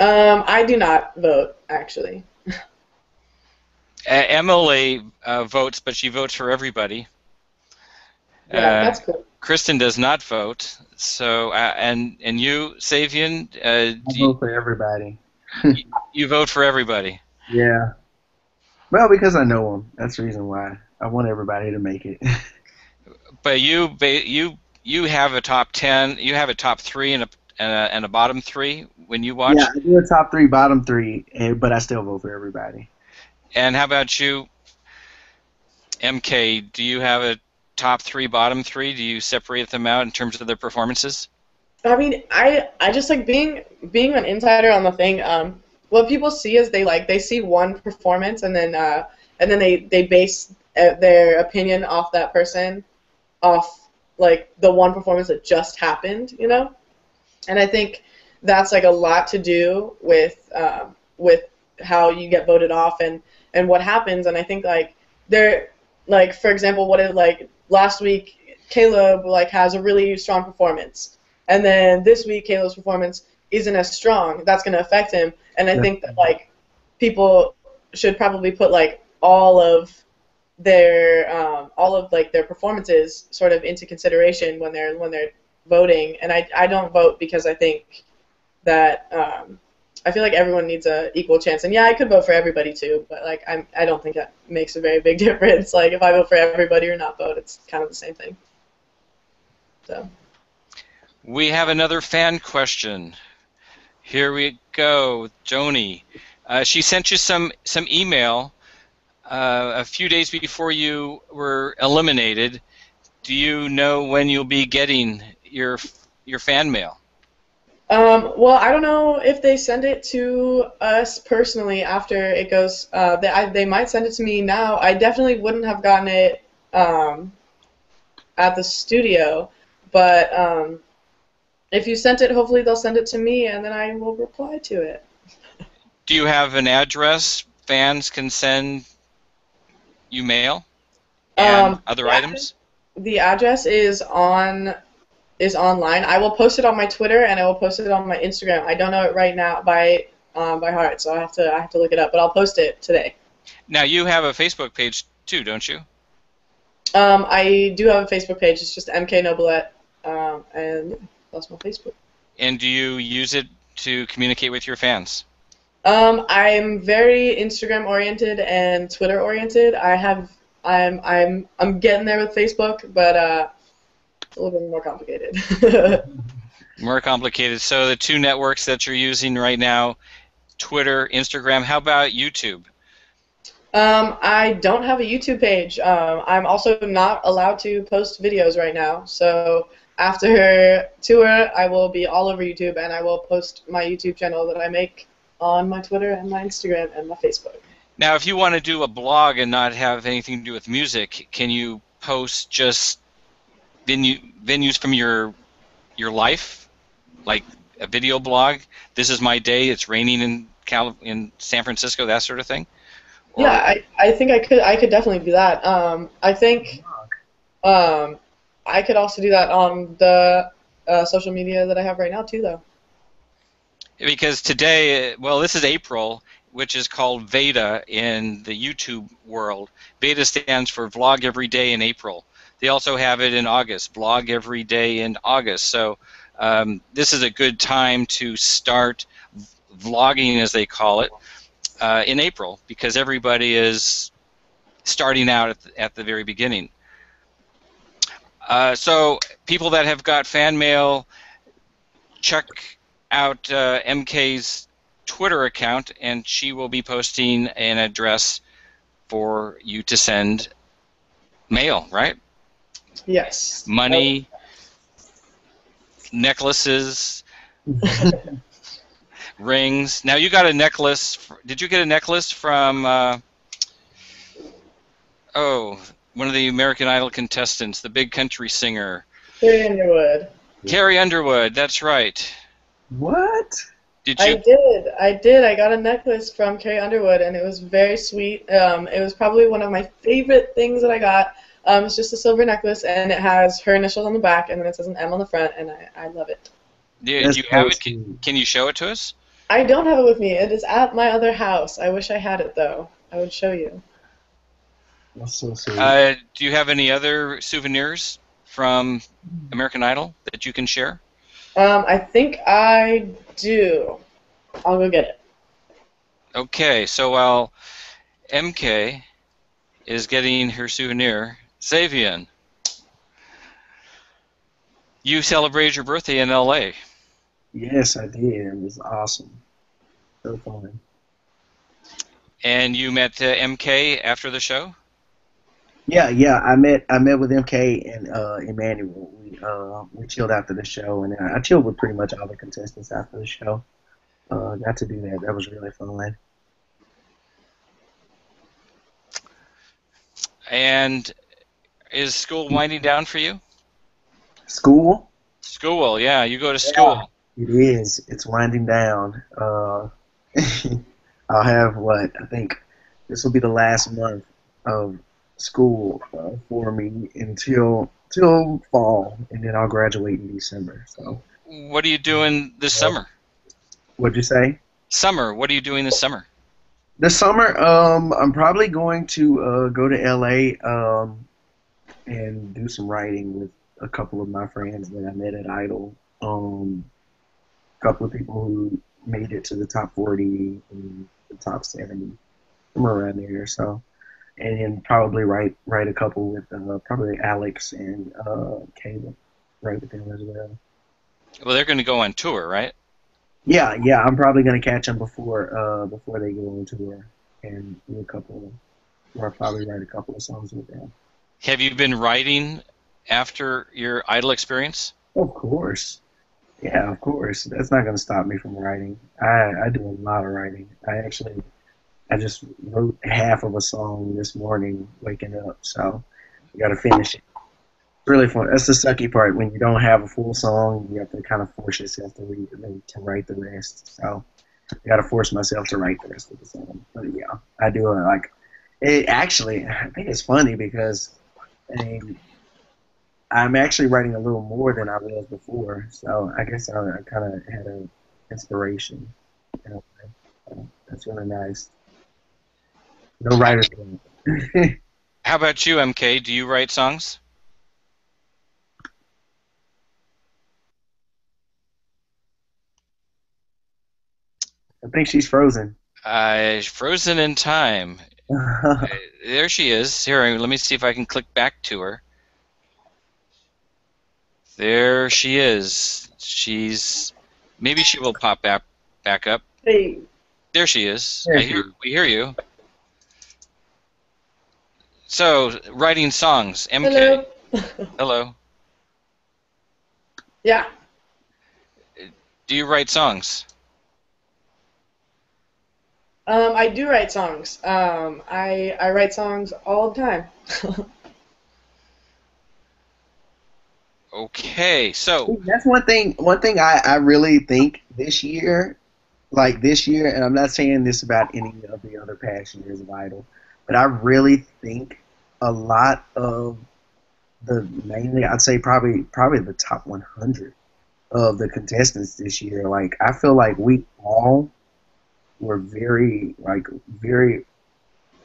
I do not vote, actually. Emily votes, but she votes for everybody. Yeah, that's cool. Kristen does not vote, so and you, Savion, I vote for everybody. you vote for everybody. Yeah. Well, because I know them, that's the reason why. I want everybody to make it. But you have a top 10. You have a top 3 and a bottom 3 when you watch? Yeah, I do a top 3, bottom 3, but I still vote for everybody. And how about you, MK? Do you have a top 3, bottom 3? Do you separate them out in terms of their performances? I mean, I just like being an insider on the thing. What people see is they see one performance and then they base their opinion off that person, off like the one performance that just happened, you know. And I think that's like a lot to do with how you get voted off and what happens. And I think like for example, what if like last week Caleb like has a really strong performance, and then this week Caleb's performance isn't as strong. That's going to affect him. And I think that like people should probably put like all of their performances sort of into consideration when they're voting. And I don't vote because I think that I feel like everyone needs an equal chance. And yeah, I could vote for everybody too, but like I don't think that makes a very big difference. Like if I vote for everybody or not vote, it's kind of the same thing. So we have another fan question. Here we go, Joni. She sent you some email a few days before you were eliminated. Do you know when you'll be getting your fan mail? Well, I don't know if they send it to us personally after it goes. They might send it to me now. I definitely wouldn't have gotten it at the studio, but if you sent it, hopefully they'll send it to me, and then I will reply to it. Do you have an address fans can send you mail and other items? The address is online. I will post it on my Twitter and I will post it on my Instagram. I don't know it right now by heart, so I have to look it up. But I'll post it today. Now you have a Facebook page too, don't you? I do have a Facebook page. It's just MK Nobilette, and that's my Facebook. And do you use it to communicate with your fans? I'm very Instagram oriented and Twitter oriented. I'm getting there with Facebook, but it's a little bit more complicated. More complicated. So the two networks that you're using right now, Twitter, Instagram. How about YouTube? I don't have a YouTube page. I'm also not allowed to post videos right now. So after her tour, I will be all over YouTube, and I will post my YouTube channel that I make on my Twitter and my Instagram and my Facebook. Now, if you want to do a blog and not have anything to do with music, can you post just venues from your life, like a video blog? This is my day. It's raining in San Francisco, that sort of thing. Or yeah, I think I could definitely do that. I think I could also do that on the social media that I have right now too, though. Because today, well, this is April, which is called VEDA in the YouTube world. VEDA stands for Vlog Every Day in April. They also have it in August, Vlog Every Day in August. So this is a good time to start vlogging, as they call it, in April, because everybody is starting out at the very beginning. So people that have got fan mail, check out MK's Twitter account, and she will be posting an address for you to send mail, right? Yes. Money, necklaces, rings. Now you got a necklace. Did you get a necklace from, one of the American Idol contestants, the big country singer? Carrie Underwood. Carrie Underwood, that's right. What? Did you? I did. I got a necklace from Carrie Underwood, and it was very sweet. It was probably one of my favorite things that I got. It's just a silver necklace, and it has her initials on the back, and then it says an M on the front, and I love it. Yeah, do you have it? Can you show it to us? I don't have it with me. It is at my other house. I wish I had it, though. I would show you. That's so sweet. Do you have any other souvenirs from American Idol that you can share? I think I do. I'll go get it. Okay, so while MK is getting her souvenir, Savion, you celebrated your birthday in LA. Yes, I did. It was awesome. So fun. And you met MK after the show? Yeah. I met with MK and Emmanuel. We chilled after the show, and I chilled with pretty much all the contestants after the show. Got to do that. That was really fun. And is school winding down for you? School? School, yeah. You go to school. Yeah, it is. It's winding down. I'll have what? I think this will be the last month of school for me until fall, and then I'll graduate in December. So. What are you doing this summer? What'd you say? Summer. What are you doing this summer? This summer, I'm probably going to go to LA and do some writing with a couple of my friends that I met at Idol. A couple of people who made it to the top 40 and the top 70, somewhere around there. So, and then probably write a couple with probably Alex and Caleb, write with them as well. Well, they're going to go on tour, right? Yeah, I'm probably going to catch them before they go on tour, and do a couple, or I'll probably write a couple of songs with them. Have you been writing after your Idol experience? Of course. Yeah, of course. That's not going to stop me from writing. I do a lot of writing. I just wrote half of a song this morning waking up, so you got to finish it. Really fun. That's the sucky part, when you don't have a full song, you have to kind of force yourself to read to write the rest. So I got to force myself to write the rest of the song. But yeah, I do it. Like, it actually, I think it's funny because I'm actually writing a little more than I was before. So I guess I kind of had an inspiration. You know, so that's really nice. No writer's room. How about you, MK? Do you write songs? I think she's frozen. Frozen in time. There she is. Here, let me see if I can click back to her. There she is. Maybe she will pop back up. Hey. There she is. We hear you. So, writing songs. MK. Hello. Hello. Yeah. Do you write songs? I do write songs. I write songs all the time. Okay, so that's one thing I really think this year, and I'm not saying this about any of the other past years of Idol, but I really think a lot of I'd say probably the top 100 of the contestants this year, like, I feel like we all were very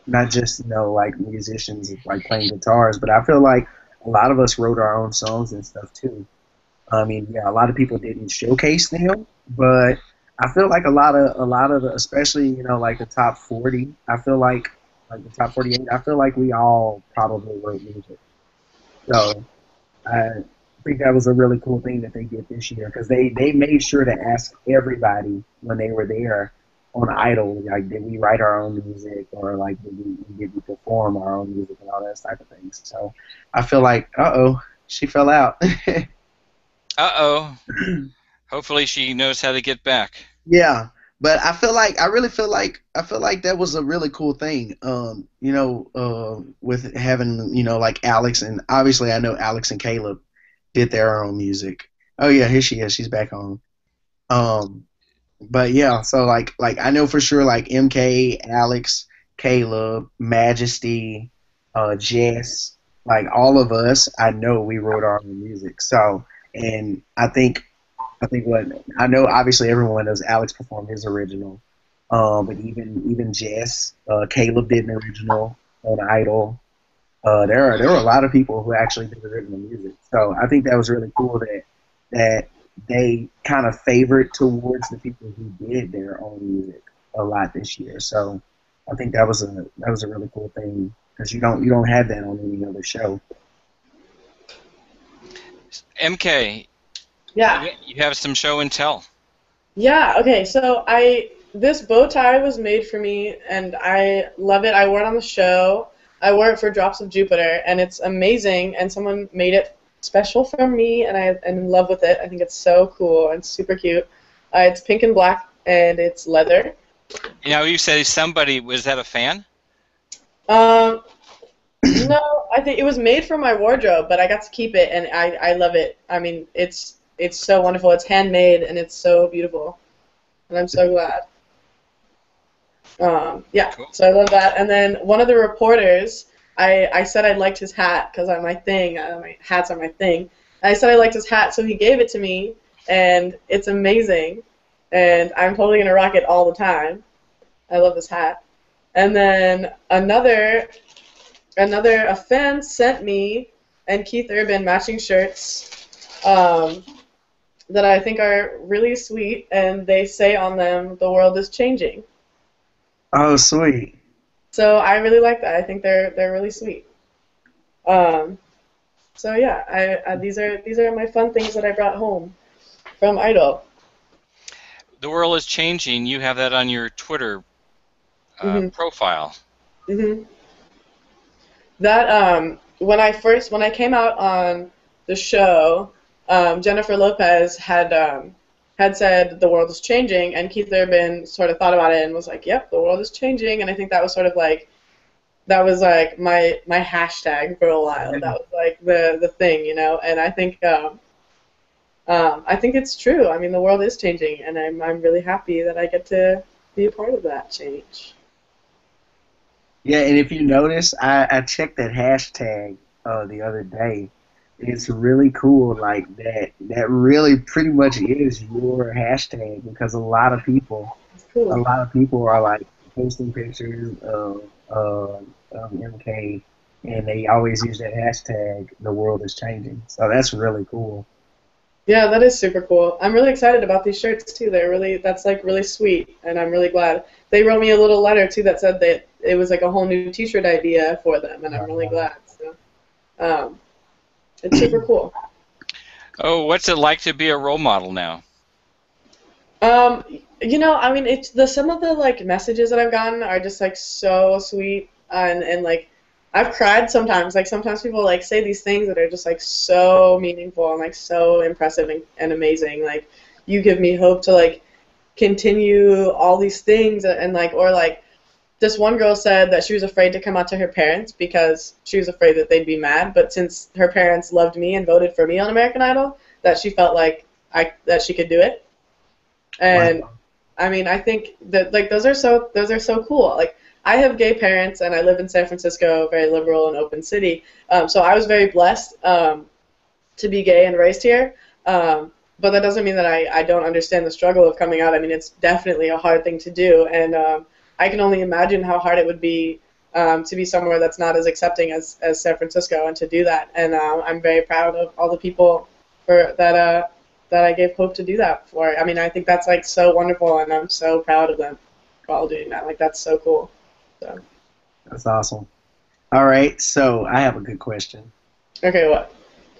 not just like musicians like playing guitars, but I feel like a lot of us wrote our own songs and stuff too. I mean, yeah, a lot of people didn't showcase them, but I feel like a lot of the, especially like the top 40, I feel like the top 48, I feel like we all probably wrote music. So think that was a really cool thing that they did this year, because they made sure to ask everybody when they were there on Idol, like, did we write our own music, or like did we perform our own music and all that type of things. So I feel like, uh-oh, she fell out. Uh-oh. Hopefully she knows how to get back. Yeah. But I feel like I feel like that was a really cool thing, you know, with having, you know, like Alex, and obviously I know Alex and Caleb did their own music. Oh yeah, here she is. She's back on. But yeah, so like I know for sure like MK, Alex, Caleb, Majesty, Jess, like all of us, I know we wrote our own music. So, and I think what I know, obviously everyone knows Alex performed his original, but even Jess, Caleb did an original on Idol. There were a lot of people who actually did original music, so I think that was really cool that they kind of favored towards the people who did their own music a lot this year. So I think that was a really cool thing, because you don't have that on any other show. MK. Yeah. You have some show and tell. Yeah, okay, so this bow tie was made for me, and I love it. I wore it on the show. I wore it for Drops of Jupiter, and it's amazing, and someone made it special for me, and I'm in love with it. I think it's so cool and super cute. It's pink and black, and it's leather. You know, you say somebody, was that a fan? No, I think it was made for my wardrobe, but I got to keep it, and I love it. I mean, it's so wonderful. It's handmade, and it's so beautiful, and I'm so glad. Yeah, cool. So I love that. And then one of the reporters, I said I liked his hat, because I'm my thing. My hats are my thing. And I said I liked his hat, so he gave it to me, and it's amazing, and I'm totally going to rock it all the time. I love this hat. And then another a fan sent me and Keith Urban matching shirts that I think are really sweet, and they say on them, "The world is changing." Oh, sweet. So I really like that. I think they're really sweet. So yeah, these are my fun things that I brought home from Idol. The world is changing. You have that on your Twitter profile. Mm-hmm. That when I came out on the show, Jennifer Lopez had said the world is changing, and Keith Urban sort of thought about it and was like, "Yep, the world is changing." And I think that was like my hashtag for a while. That was like the thing, you know. And I think it's true. I mean, the world is changing, and I'm really happy that I get to be a part of that change. Yeah, and if you notice, I checked that hashtag the other day. It's really cool, like that really pretty much is your hashtag, because a lot of people are like posting pictures of MK, and they always use that hashtag, the world is changing. So that's really cool. Yeah, that is super cool. I'm really excited about these shirts too. That's like really sweet, and I'm really glad. They wrote me a little letter too that said that it was like a whole new t-shirt idea for them, and I'm really glad. So it's super cool. Oh, what's it like to be a role model now? You know, I mean, some of the like messages that I've gotten are just like so sweet, and like I've cried sometimes. Like sometimes people like say these things that are just like so meaningful and like so impressive and amazing. Like, you give me hope to like continue all these things, and like, or like this one girl said that she was afraid to come out to her parents because she was afraid that they'd be mad, but since her parents loved me and voted for me on American Idol, that she felt like that she could do it. And wow. I mean, I think that like those are so cool. Like, I have gay parents, and I live in San Francisco, a very liberal and open city. So I was very blessed to be gay and raised here. But that doesn't mean that I don't understand the struggle of coming out. I mean, it's definitely a hard thing to do, and I can only imagine how hard it would be to be somewhere that's not as accepting as San Francisco, and to do that. And I'm very proud of all the people that I gave hope to do that for. I mean, I think that's like so wonderful, and I'm so proud of them for all doing that. Like, that's so cool. So. That's awesome. All right, so I have a good question. Okay, what?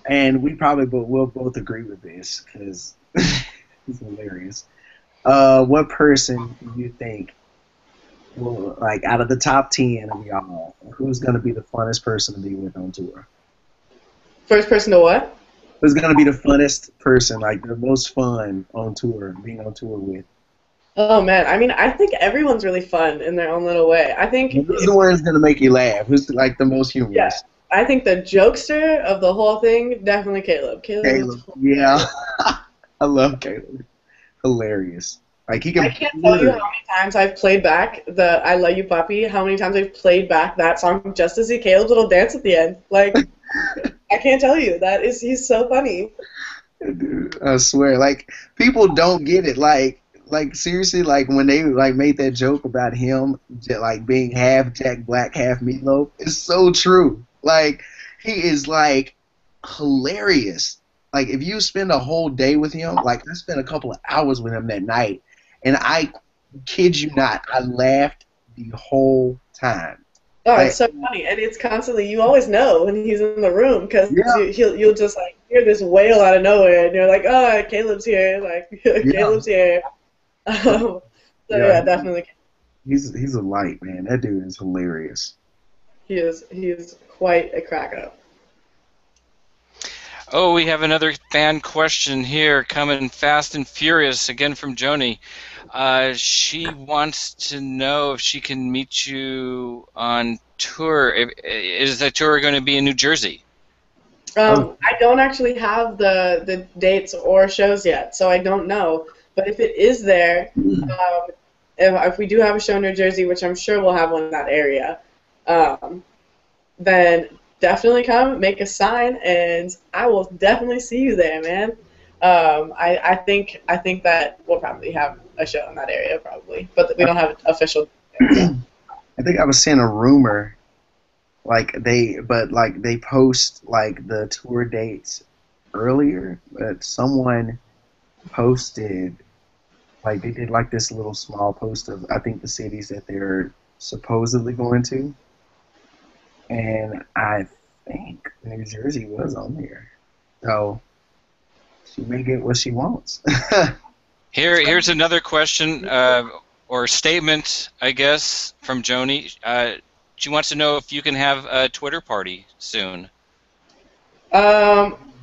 and we probably will both agree with this because it's hilarious. What person do you think will, like, out of the top 10 of y'all, who's going to be the funnest person to be with on tour? First person to what? Who's going to be the funnest person, like the most fun on tour, being on tour with? Oh, man. I mean, I think everyone's really fun in their own little way. I think... Who's the one that's going to make you laugh? Who's, like, the most humorous? Yeah. I think the jokester of the whole thing, definitely Caleb. Caleb. Yeah. I love Caleb. Hilarious. Like, he can... I can't tell you how many times I've played back the I Love You, Papi, how many times I've played back that song just to see Caleb's little dance at the end. Like, I can't tell you. That is... He's so funny. Dude, I swear. Like, people don't get it. Like seriously, like when they like made that joke about him, like being half Jack Black, half Meatloaf, it's so true. Like he is like hilarious. Like if you spend a whole day with him, like I spent a couple of hours with him that night, and I kid you not, I laughed the whole time. Oh, like, it's so funny, and it's constantly. You always know when he's in the room because you'll just like hear this wail out of nowhere, and you're like, oh, Caleb's here, like Caleb's here. So yeah, definitely. He's a light, man. That dude is hilarious. He is quite a crack up. Oh, we have another fan question here coming fast and furious again from Joni. She wants to know if she can meet you on tour. Is the tour going to be in New Jersey? I don't actually have the dates or shows yet, so I don't know. But if it is there, if we do have a show in New Jersey, which I'm sure we'll have one in that area, then definitely come, make a sign, and I will definitely see you there, man. I think that we'll probably have a show in that area, probably, but we don't have official. I think I was seeing a rumor, like they post like the tour dates earlier, but someone posted, like they did like this little small post of I think the cities that they're supposedly going to, and I think New Jersey was on there, so she may get what she wants. Here's another question or statement, I guess, from Joni. She wants to know if you can have a Twitter party soon.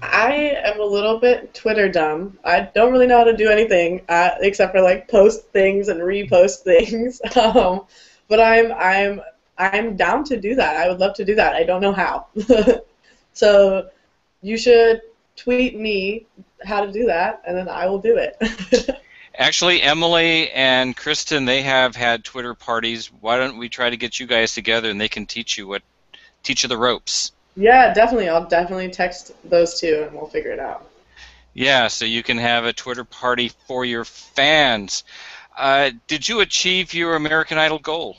I am a little bit Twitter dumb. I don't really know how to do anything except for like post things and repost things. But I'm down to do that. I would love to do that. I don't know how. So you should tweet me how to do that, and then I will do it. Actually, Emily and Kristen, they have had Twitter parties. Why don't we try to get you guys together, and they can teach you the ropes. Yeah, definitely. I'll definitely text those two, and we'll figure it out. Yeah, so you can have a Twitter party for your fans. Did you achieve your American Idol goal?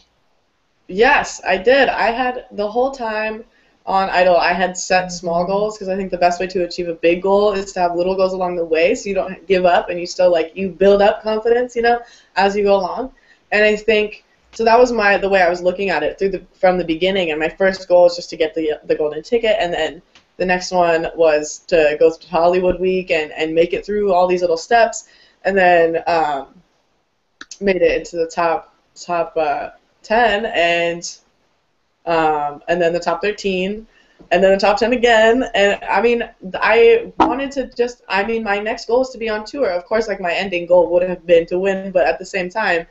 Yes, I did. I had the whole time on Idol, I had set small goals because I think the best way to achieve a big goal is to have little goals along the way, so you don't give up and you still like you build up confidence, you know, as you go along. And I think. So that was the way I was looking at it from the beginning, and my first goal was just to get the golden ticket, and then the next one was to go to Hollywood Week and make it through all these little steps, and then made it into the top 10, and then the top 13, and then the top 10 again. And I mean, I wanted to just, I mean, my next goal was to be on tour. Of course, like my ending goal would have been to win, but at the same time,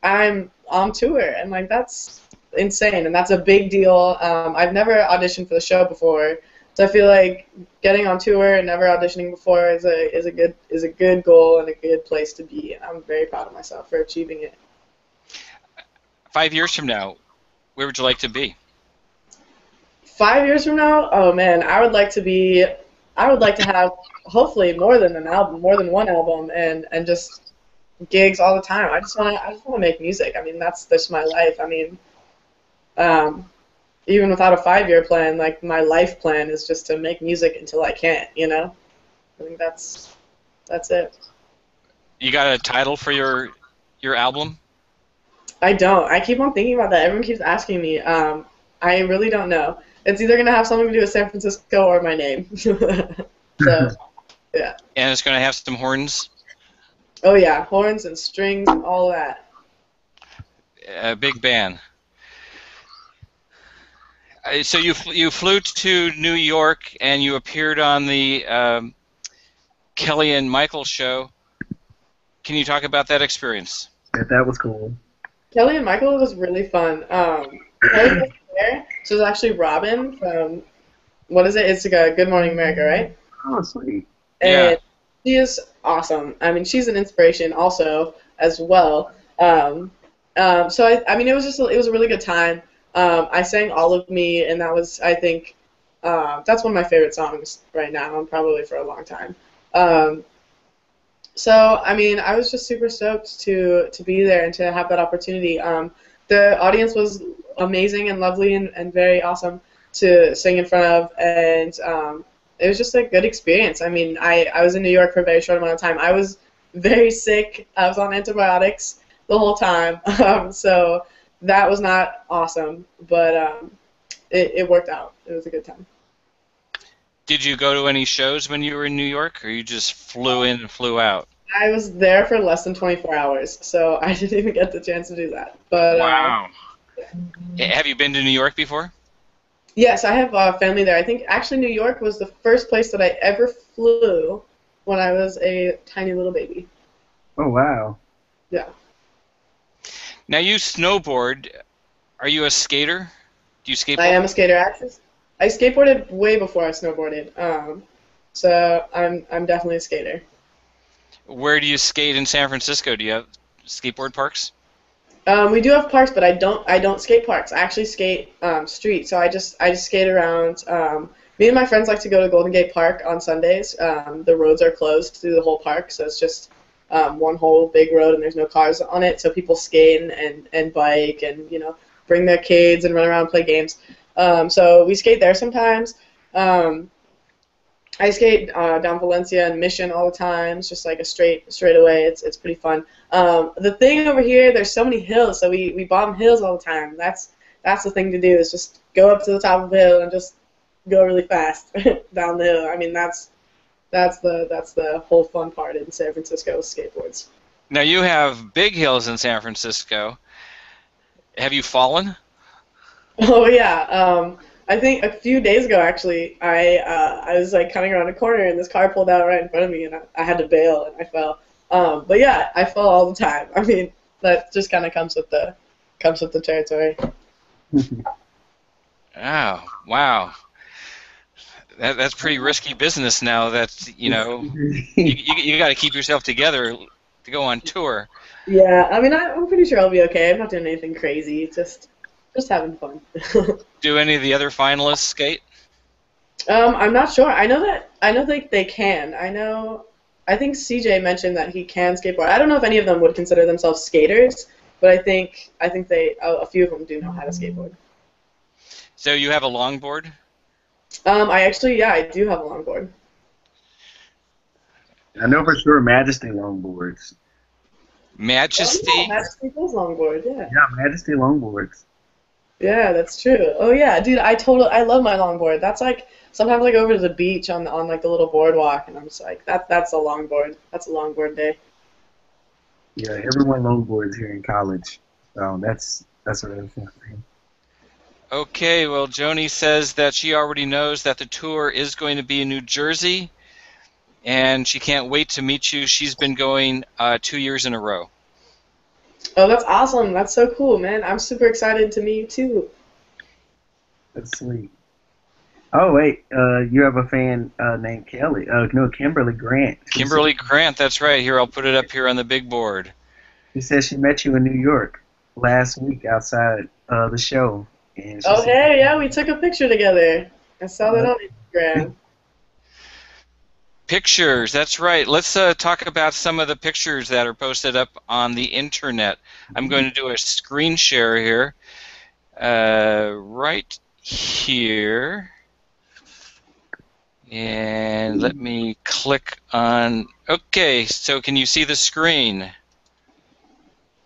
I'm on tour, and like that's insane, and that's a big deal. I've never auditioned for the show before, so I feel like getting on tour and never auditioning before is a good goal and a good place to be, and I'm very proud of myself for achieving it. 5 years from now, where would you like to be? 5 years from now, oh man, I would like to have hopefully more than an album, more than one album, and just gigs all the time. I just want to make music. I mean, that's my life. I mean, even without a 5-year plan, like my life plan is just to make music until I can't. You know, I think that's it. You got a title for your album? I don't. I keep on thinking about that. Everyone keeps asking me. I really don't know. It's either going to have something to do with San Francisco or my name. So, yeah. And it's going to have some horns. Oh yeah, horns and strings, and all that. A big band. So you flew to New York and you appeared on the Kelly and Michael show. Can you talk about that experience? Yeah, that was cool. Kelly and Michael was really fun. Kelly was there. She was actually Robin from, what is it? It's like Good Morning America, right? Oh, sweet. And she is awesome. I mean, she's an inspiration also as well. So I mean, it was just it was a really good time. I sang All of Me, and that was, I think, that's one of my favorite songs right now, and probably for a long time. So I mean, I was just super stoked to be there and to have that opportunity. The audience was amazing and lovely and very awesome to sing in front of, and it was just a good experience. I mean, I was in New York for a very short amount of time. I was very sick. I was on antibiotics the whole time, so that was not awesome, but it worked out. It was a good time. Did you go to any shows when you were in New York, or you just flew in and flew out? I was there for less than 24 hours, so I didn't even get the chance to do that. But wow. Have you been to New York before? Yes, I have family there. I think actually New York was the first place that I ever flew when I was a tiny little baby. Oh, wow. Yeah. Now you snowboard. Are you a skater? Do you skateboard? I am a skater. I skateboarded way before I snowboarded, so I'm definitely a skater. Where do you skate in San Francisco? Do you have skateboard parks? We do have parks, but I don't skate parks. I actually skate street. So I just skate around. Me and my friends like to go to Golden Gate Park on Sundays. The roads are closed through the whole park, so it's just one whole big road, and there's no cars on it, so people skate and bike and, you know, bring their kids and run around and play games. So we skate there sometimes. I skate down Valencia and Mission all the time. It's just like a straightaway. It's pretty fun. The thing over here, there's so many hills, so we bomb hills all the time. That's the thing to do, is just go up to the top of the hill and just go really fast down the hill. I mean, that's the whole fun part in San Francisco, skateboards. Now you have big hills in San Francisco. Have you fallen? Oh yeah. I think a few days ago, actually, I was like cutting around a corner and this car pulled out right in front of me, and I had to bail and I fell. But yeah, I fall all the time. I mean, that just kind of comes with the territory. Oh wow, that's pretty risky business. Now that's, you know, you got to keep yourself together to go on tour. Yeah, I mean, I'm pretty sure I'll be okay. I'm not doing anything crazy. Just having fun. Do any of the other finalists skate? I'm not sure. I know they can. I think CJ mentioned that he can skateboard. I don't know if any of them would consider themselves skaters, but I think a few of them do know how to skateboard. So you have a longboard? I do have a longboard. I know for sure Majesty longboards. Majesty? Oh, yeah, Majesty does longboard, yeah. Yeah, Majesty longboards. Yeah, that's true. Oh yeah, dude, I love my longboard. That's like, sometimes I go over to the beach on like the little boardwalk, and I'm just like, that's a longboard. That's a longboard day. Yeah, everyone longboards here in college. So that's a really fun thing. Okay, well, Joni says that she already knows that the tour is going to be in New Jersey, and she can't wait to meet you. She's been going 2 years in a row. Oh, that's awesome. That's so cool, man. I'm super excited to meet you, too. That's sweet. Oh, wait. You have a fan named Kelly. No, Kimberly Grant. Kimberly Grant, that's right. Here, I'll put it up here on the big board. She says she met you in New York last week outside the show. And oh, hey, yeah, we took a picture together. I saw that on Instagram. Pictures, that's right. Let's talk about some of the pictures that are posted up on the internet. I'm going to do a screen share here. Right here. And let me click on... Okay, so can you see the screen?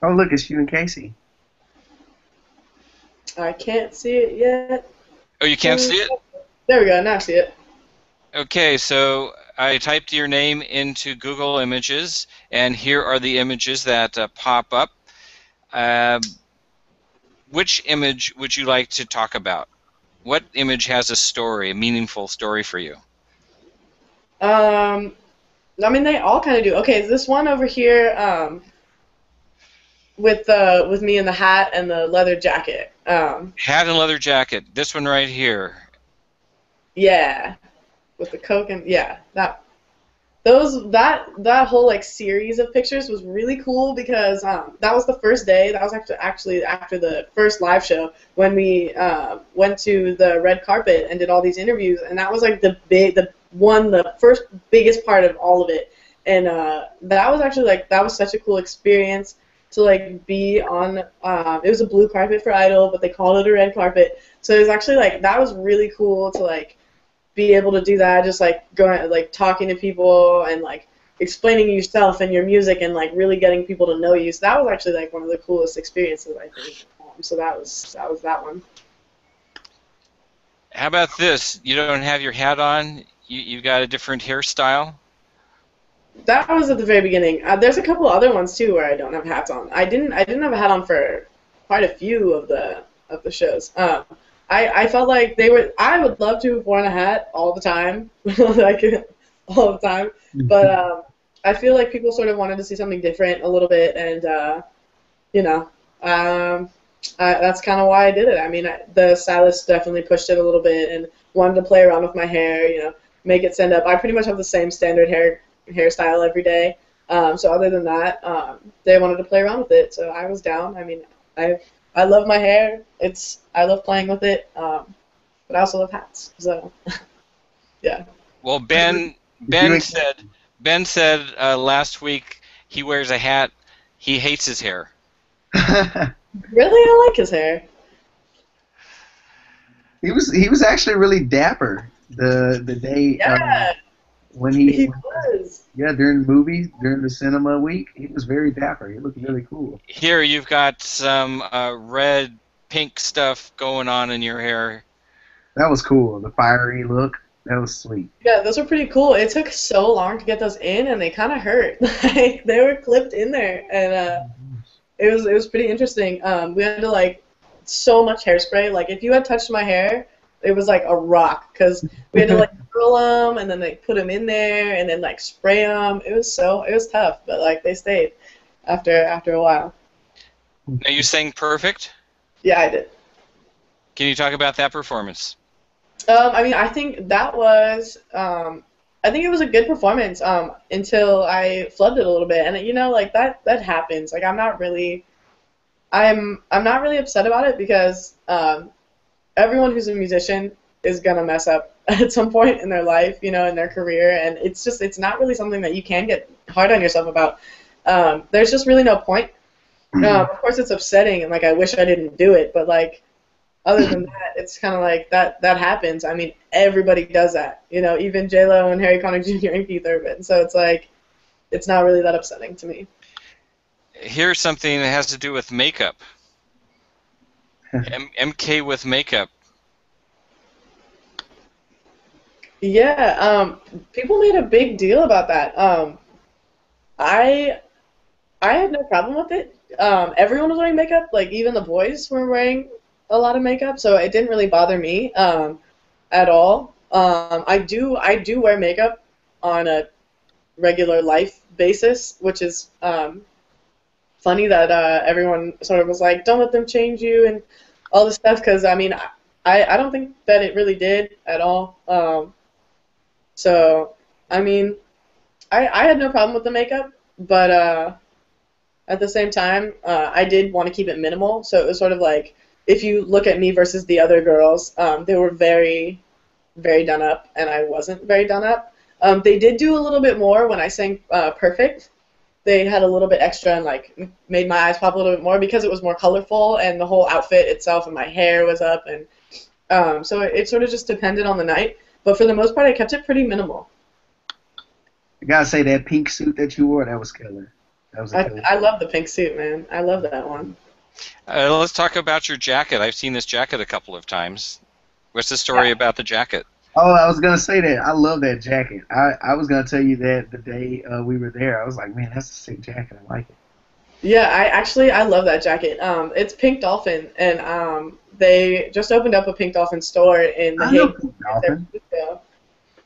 Oh, look, it's you and Casey. I can't see it yet. Oh, you can't see it? There we go. Now I see it. Okay, so I typed your name into Google Images, and here are the images that pop up. Which image would you like to talk about? What image has a story, a meaningful story for you? I mean, they all kind of do. Okay, this one over here with me in the hat and the leather jacket. Hat and leather jacket. This one right here. Yeah, with the Coke and yeah, that whole like series of pictures was really cool because that was the first day. That was actually after the first live show when we went to the red carpet and did all these interviews, and that was like the first biggest part of all of it, and that was actually like that was such a cool experience to like be on. It was a blue carpet for Idol, but they called it a red carpet, so it was actually like that was really cool to like be able to do that, just like going like talking to people and like explaining yourself and your music and like really getting people to know you. So that was actually like one of the coolest experiences, I think. So that was that one. How about this? You don't have your hat on. You've got a different hairstyle. That was at the very beginning. There's a couple other ones too where I don't have hats on. I didn't have a hat on for quite a few of the shows. I felt like they were. I would love to have worn a hat all the time, like all the time. But I feel like people sort of wanted to see something different a little bit, and you know, that's kind of why I did it. I mean, the stylist definitely pushed it a little bit and wanted to play around with my hair. You know, make it stand up. I pretty much have the same standard hairstyle every day. So other than that, they wanted to play around with it, so I was down. I mean, I love my hair. I love playing with it, but I also love hats. So, yeah. Well, Ben said last week he wears a hat. He hates his hair. Really, I like his hair. He was actually really dapper the day. Yeah. When he was. Yeah, during movies, during the cinema week, he was very dapper. He looked really cool. Here you've got some red, pink stuff going on in your hair. That was cool. The fiery look. That was sweet. Yeah, those were pretty cool. It took so long to get those in, and they kind of hurt. Like, they were clipped in there, and it was pretty interesting. We had to, like, so much hairspray. Like, if you had touched my hair, it was like a rock because we had to like curl them and then like put them in there and then like spray them. It was tough, but like they stayed after a while. Now you sang perfect? Yeah, I did. Can you talk about that performance? I mean, I think that was I think it was a good performance until I flubbed it a little bit, and you know like that happens. Like I'm not really upset about it because. Everyone who's a musician is gonna mess up at some point in their life, you know, in their career, and it's not really something that you can get hard on yourself about. There's just really no point. Of course, it's upsetting, and like I wish I didn't do it, but like other than that, it's kind of like that happens. I mean, everybody does that, you know, even J-Lo and Harry Connick Jr. and Keith Urban. So it's like it's not really that upsetting to me. Here's something that has to do with makeup. MK with makeup. Yeah, people made a big deal about that. I had no problem with it. Everyone was wearing makeup, like even the boys were wearing a lot of makeup, so it didn't really bother me at all. I do wear makeup on a regular life basis, which is funny that everyone sort of was like, don't let them change you and all this stuff, because, I mean, I don't think that it really did at all. So, I mean, I had no problem with the makeup, but at the same time, I did want to keep it minimal, so it was sort of like, if you look at me versus the other girls, they were very, very done up, and I wasn't very done up. They did do a little bit more when I sang Perfect. They had a little bit extra and like made my eyes pop a little bit more because it was more colorful and the whole outfit itself and my hair was up, and so it sort of just depended on the night. But for the most part, I kept it pretty minimal. I gotta say that pink suit that you wore, that was killer. That was killer. I love the pink suit, man. I love that one. Let's talk about your jacket. I've seen this jacket a couple of times. What's the story about the jacket? Oh, I was going to say that. I love that jacket. I was going to tell you that the day we were there. I was like, man, that's a sick jacket. I like it. Yeah, I love that jacket. It's Pink Dolphin, and they just opened up a Pink Dolphin store in the Hague, Pink Dolphin.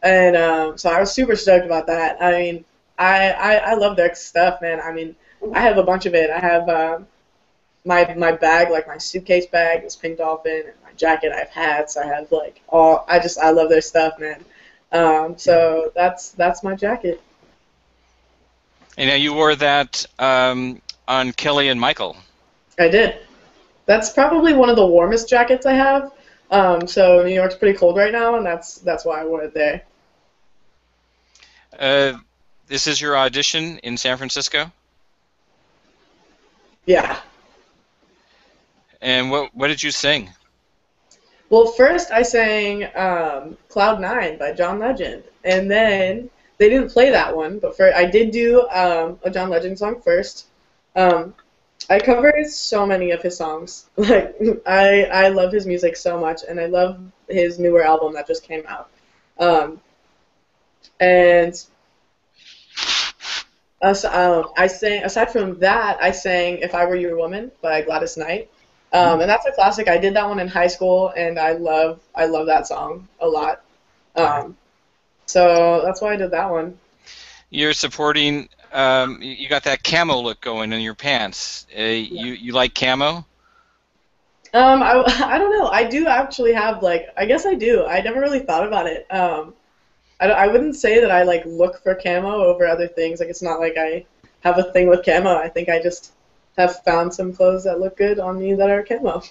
And so I was super stoked about that. I mean, I love their stuff, man. I mean, I have a bunch of it. I have my bag, like my suitcase bag, is Pink Dolphin. And my jacket, I have hats. I have like all. I love their stuff, man. So that's my jacket. You know, you wore that. On Kelly and Michael. I did. That's probably one of the warmest jackets I have. So New York's pretty cold right now, and that's why I wore it there. This is your audition in San Francisco? Yeah. And what did you sing? Well, first I sang Cloud Nine by John Legend, and then they didn't play that one, but I did do a John Legend song first. I covered so many of his songs. Like I love his music so much, and I love his newer album that just came out. I sang, aside from that, I sang "If I Were Your Woman" by Gladys Knight, and that's a classic. I did that one in high school, and I love that song a lot. So that's why I did that one. You're supporting. You got that camo look going in your pants. You like camo? I don't know. I do actually have, like, I guess I do. I never really thought about it. I wouldn't say that I, like, look for camo over other things. Like, it's not like I have a thing with camo. I think I just have found some clothes that look good on me that are camo.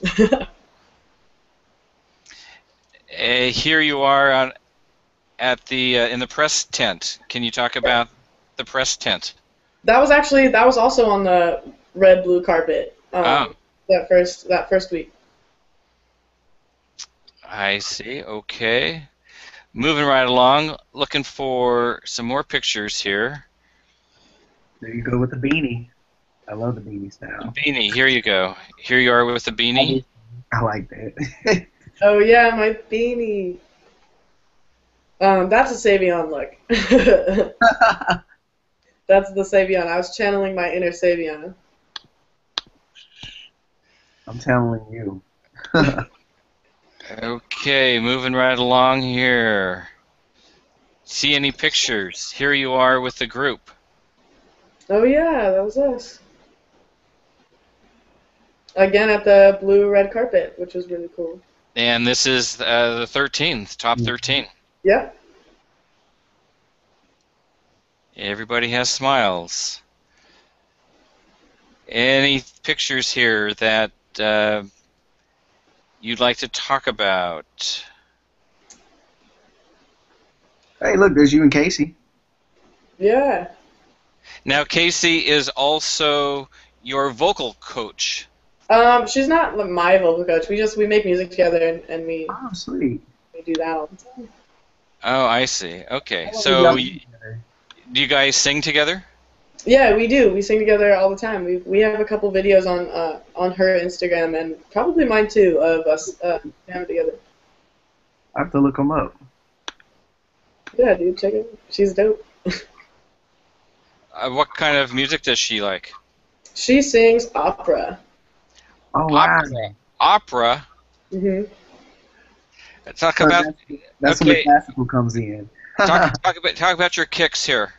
Here you are in the press tent. Can you talk about the press tent? That was also on the red blue carpet. That first week. I see. Okay, moving right along. Looking for some more pictures here. There you go with the beanie. I love the beanie style. Beanie. Here you go. Here you are with the beanie. I like that. Oh yeah, my beanie. That's a Savion look. That's the Savion. I was channeling my inner Savion. I'm channeling you. Okay, moving right along here. See any pictures? Here you are with the group. Oh yeah, that was us. Again at the blue red carpet, which was really cool. And this is the 13th, top 13. Yeah. Everybody has smiles. Any pictures here that you'd like to talk about? Hey, look, there's you and Casey. Yeah. Now, Casey is also your vocal coach. She's not my vocal coach. We make music together, and we. Oh, sweet. We do that all the time. Oh, I see. Okay, so. Do you guys sing together? Yeah, we do. We sing together all the time. We have a couple videos on her Instagram and probably mine too of us together. I have to look them up. Yeah, dude, check it out. She's dope. What kind of music does she like? She sings opera. Oh, wow. Opera? Mm-hmm. Talk about. That's okay. When the classical comes in. Talk about your kicks here.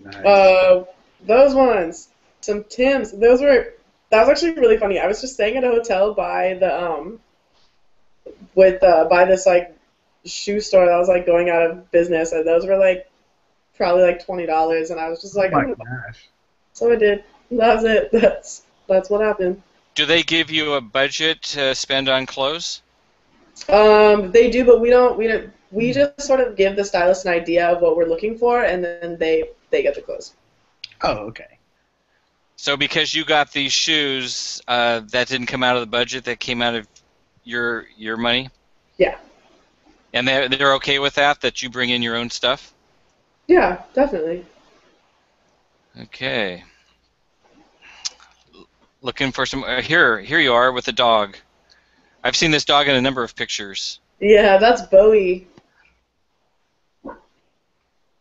Nice. Those ones, some Tim's. That was actually really funny. I was just staying at a hotel by the by this like shoe store that was like going out of business, and those were like probably like $20, and I was just like, oh my gosh. So I did. That was it. That's what happened. Do they give you a budget to spend on clothes? They do, but we don't. We just sort of give the stylist an idea of what we're looking for, and then they get the clothes. Oh, okay. So because you got these shoes, that didn't come out of the budget; that came out of your money. Yeah. And they're okay with that? That you bring in your own stuff? Yeah, definitely. Okay. Looking for some here. Here you are with a dog. I've seen this dog in a number of pictures. Yeah, that's Bowie.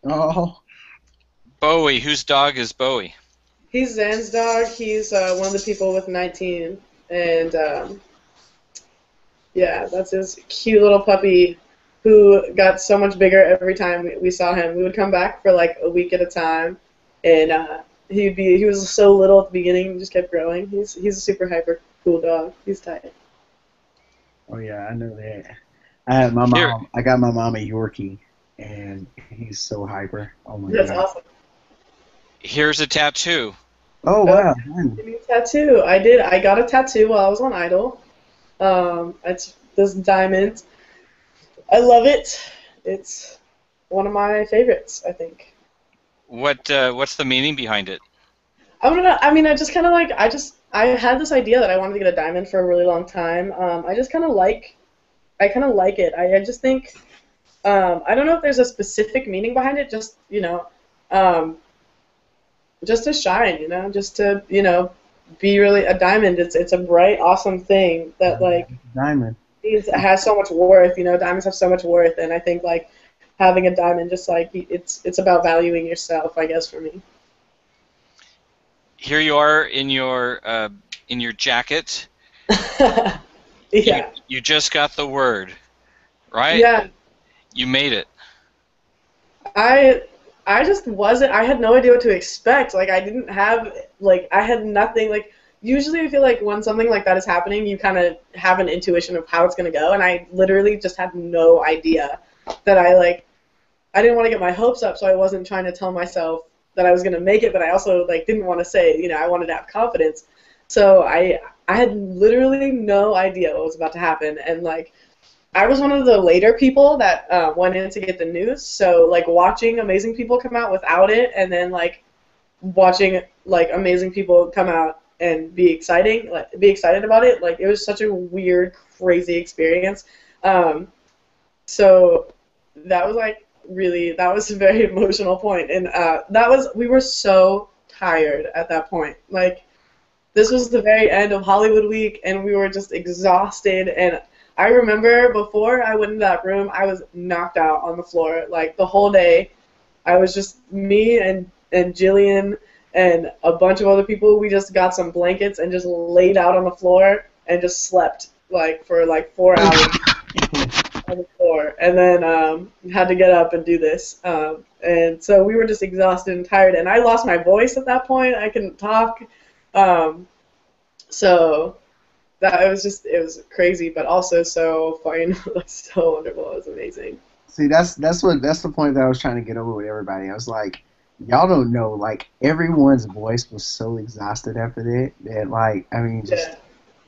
Oh. Bowie. Whose dog is Bowie? He's Zan's dog. He's one of the people with 19. And, yeah, that's his cute little puppy who got so much bigger every time we saw him. We would come back for, like, a week at a time. And he was so little at the beginning and just kept growing. He's a super hyper cool dog. He's tight. Oh, yeah, I know that. I got my mom a Yorkie, and he's so hyper. Oh, my God. That's awesome. Here's a tattoo. Oh, wow. Tattoo. I did. I got a tattoo while I was on Idol. It's this diamond. I love it. It's one of my favorites, I think. What's the meaning behind it? I had this idea that I wanted to get a diamond for a really long time. I kind of like it. I just think, I don't know if there's a specific meaning behind it. Just, you know, just to shine, you know, just to, you know, be really a diamond. It's a bright, awesome thing that, like, diamond has so much worth. You know, diamonds have so much worth, and I think, like, having a diamond, just like it's about valuing yourself, I guess, for me. Here you are in your jacket. Yeah. You just got the word, right? Yeah. You made it. I just wasn't. I had no idea what to expect. Like, I didn't have, like, I had nothing. Like, usually I feel like when something like that is happening, you kind of have an intuition of how it's gonna go, and I literally just had no idea. That I didn't want to get my hopes up, so I wasn't trying to tell myself that I was going to make it, but I also, like, didn't want to say, you know, I wanted to have confidence. So I had literally no idea what was about to happen, and, like, I was one of the later people that went in to get the news, so, like, watching amazing people come out without it, and then, like, watching, like, amazing people come out and be excited about it, like, it was such a weird, crazy experience. So that was, like, really, that was a very emotional point, and we were so tired at that point. Like, this was the very end of Hollywood Week, and we were just exhausted, and I remember before I went into that room, I was knocked out on the floor, like, the whole day. I was just me and Jillian and a bunch of other people. We just got some blankets and just laid out on the floor and just slept, like, for, like, 4 hours. On the floor, and then had to get up and do this, and so we were just exhausted and tired, and I lost my voice at that point. I couldn't talk, so that it was crazy, but also so fun, so wonderful. It was amazing. See, that's the point that I was trying to get over with everybody. I was like, y'all don't know, like, everyone's voice was so exhausted after that that, like, I mean, just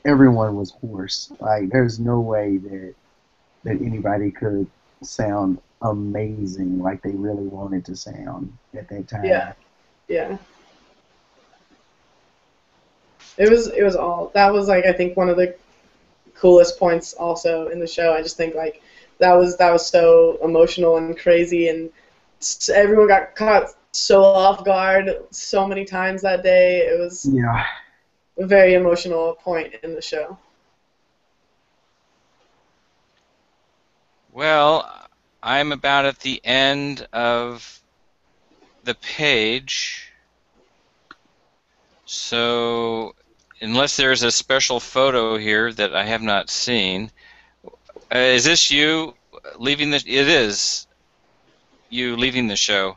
everyone was hoarse. Like, there's no way that anybody could sound amazing like they really wanted to sound at that time. Yeah, yeah. It was all, that was, like, I think one of the coolest points also in the show. I just think, like, that was so emotional and crazy, and everyone got caught so off guard so many times that day. It was a very emotional point in the show. Well, I'm about at the end of the page, so unless there's a special photo here that I have not seen, is this you leaving the? It is you leaving the show.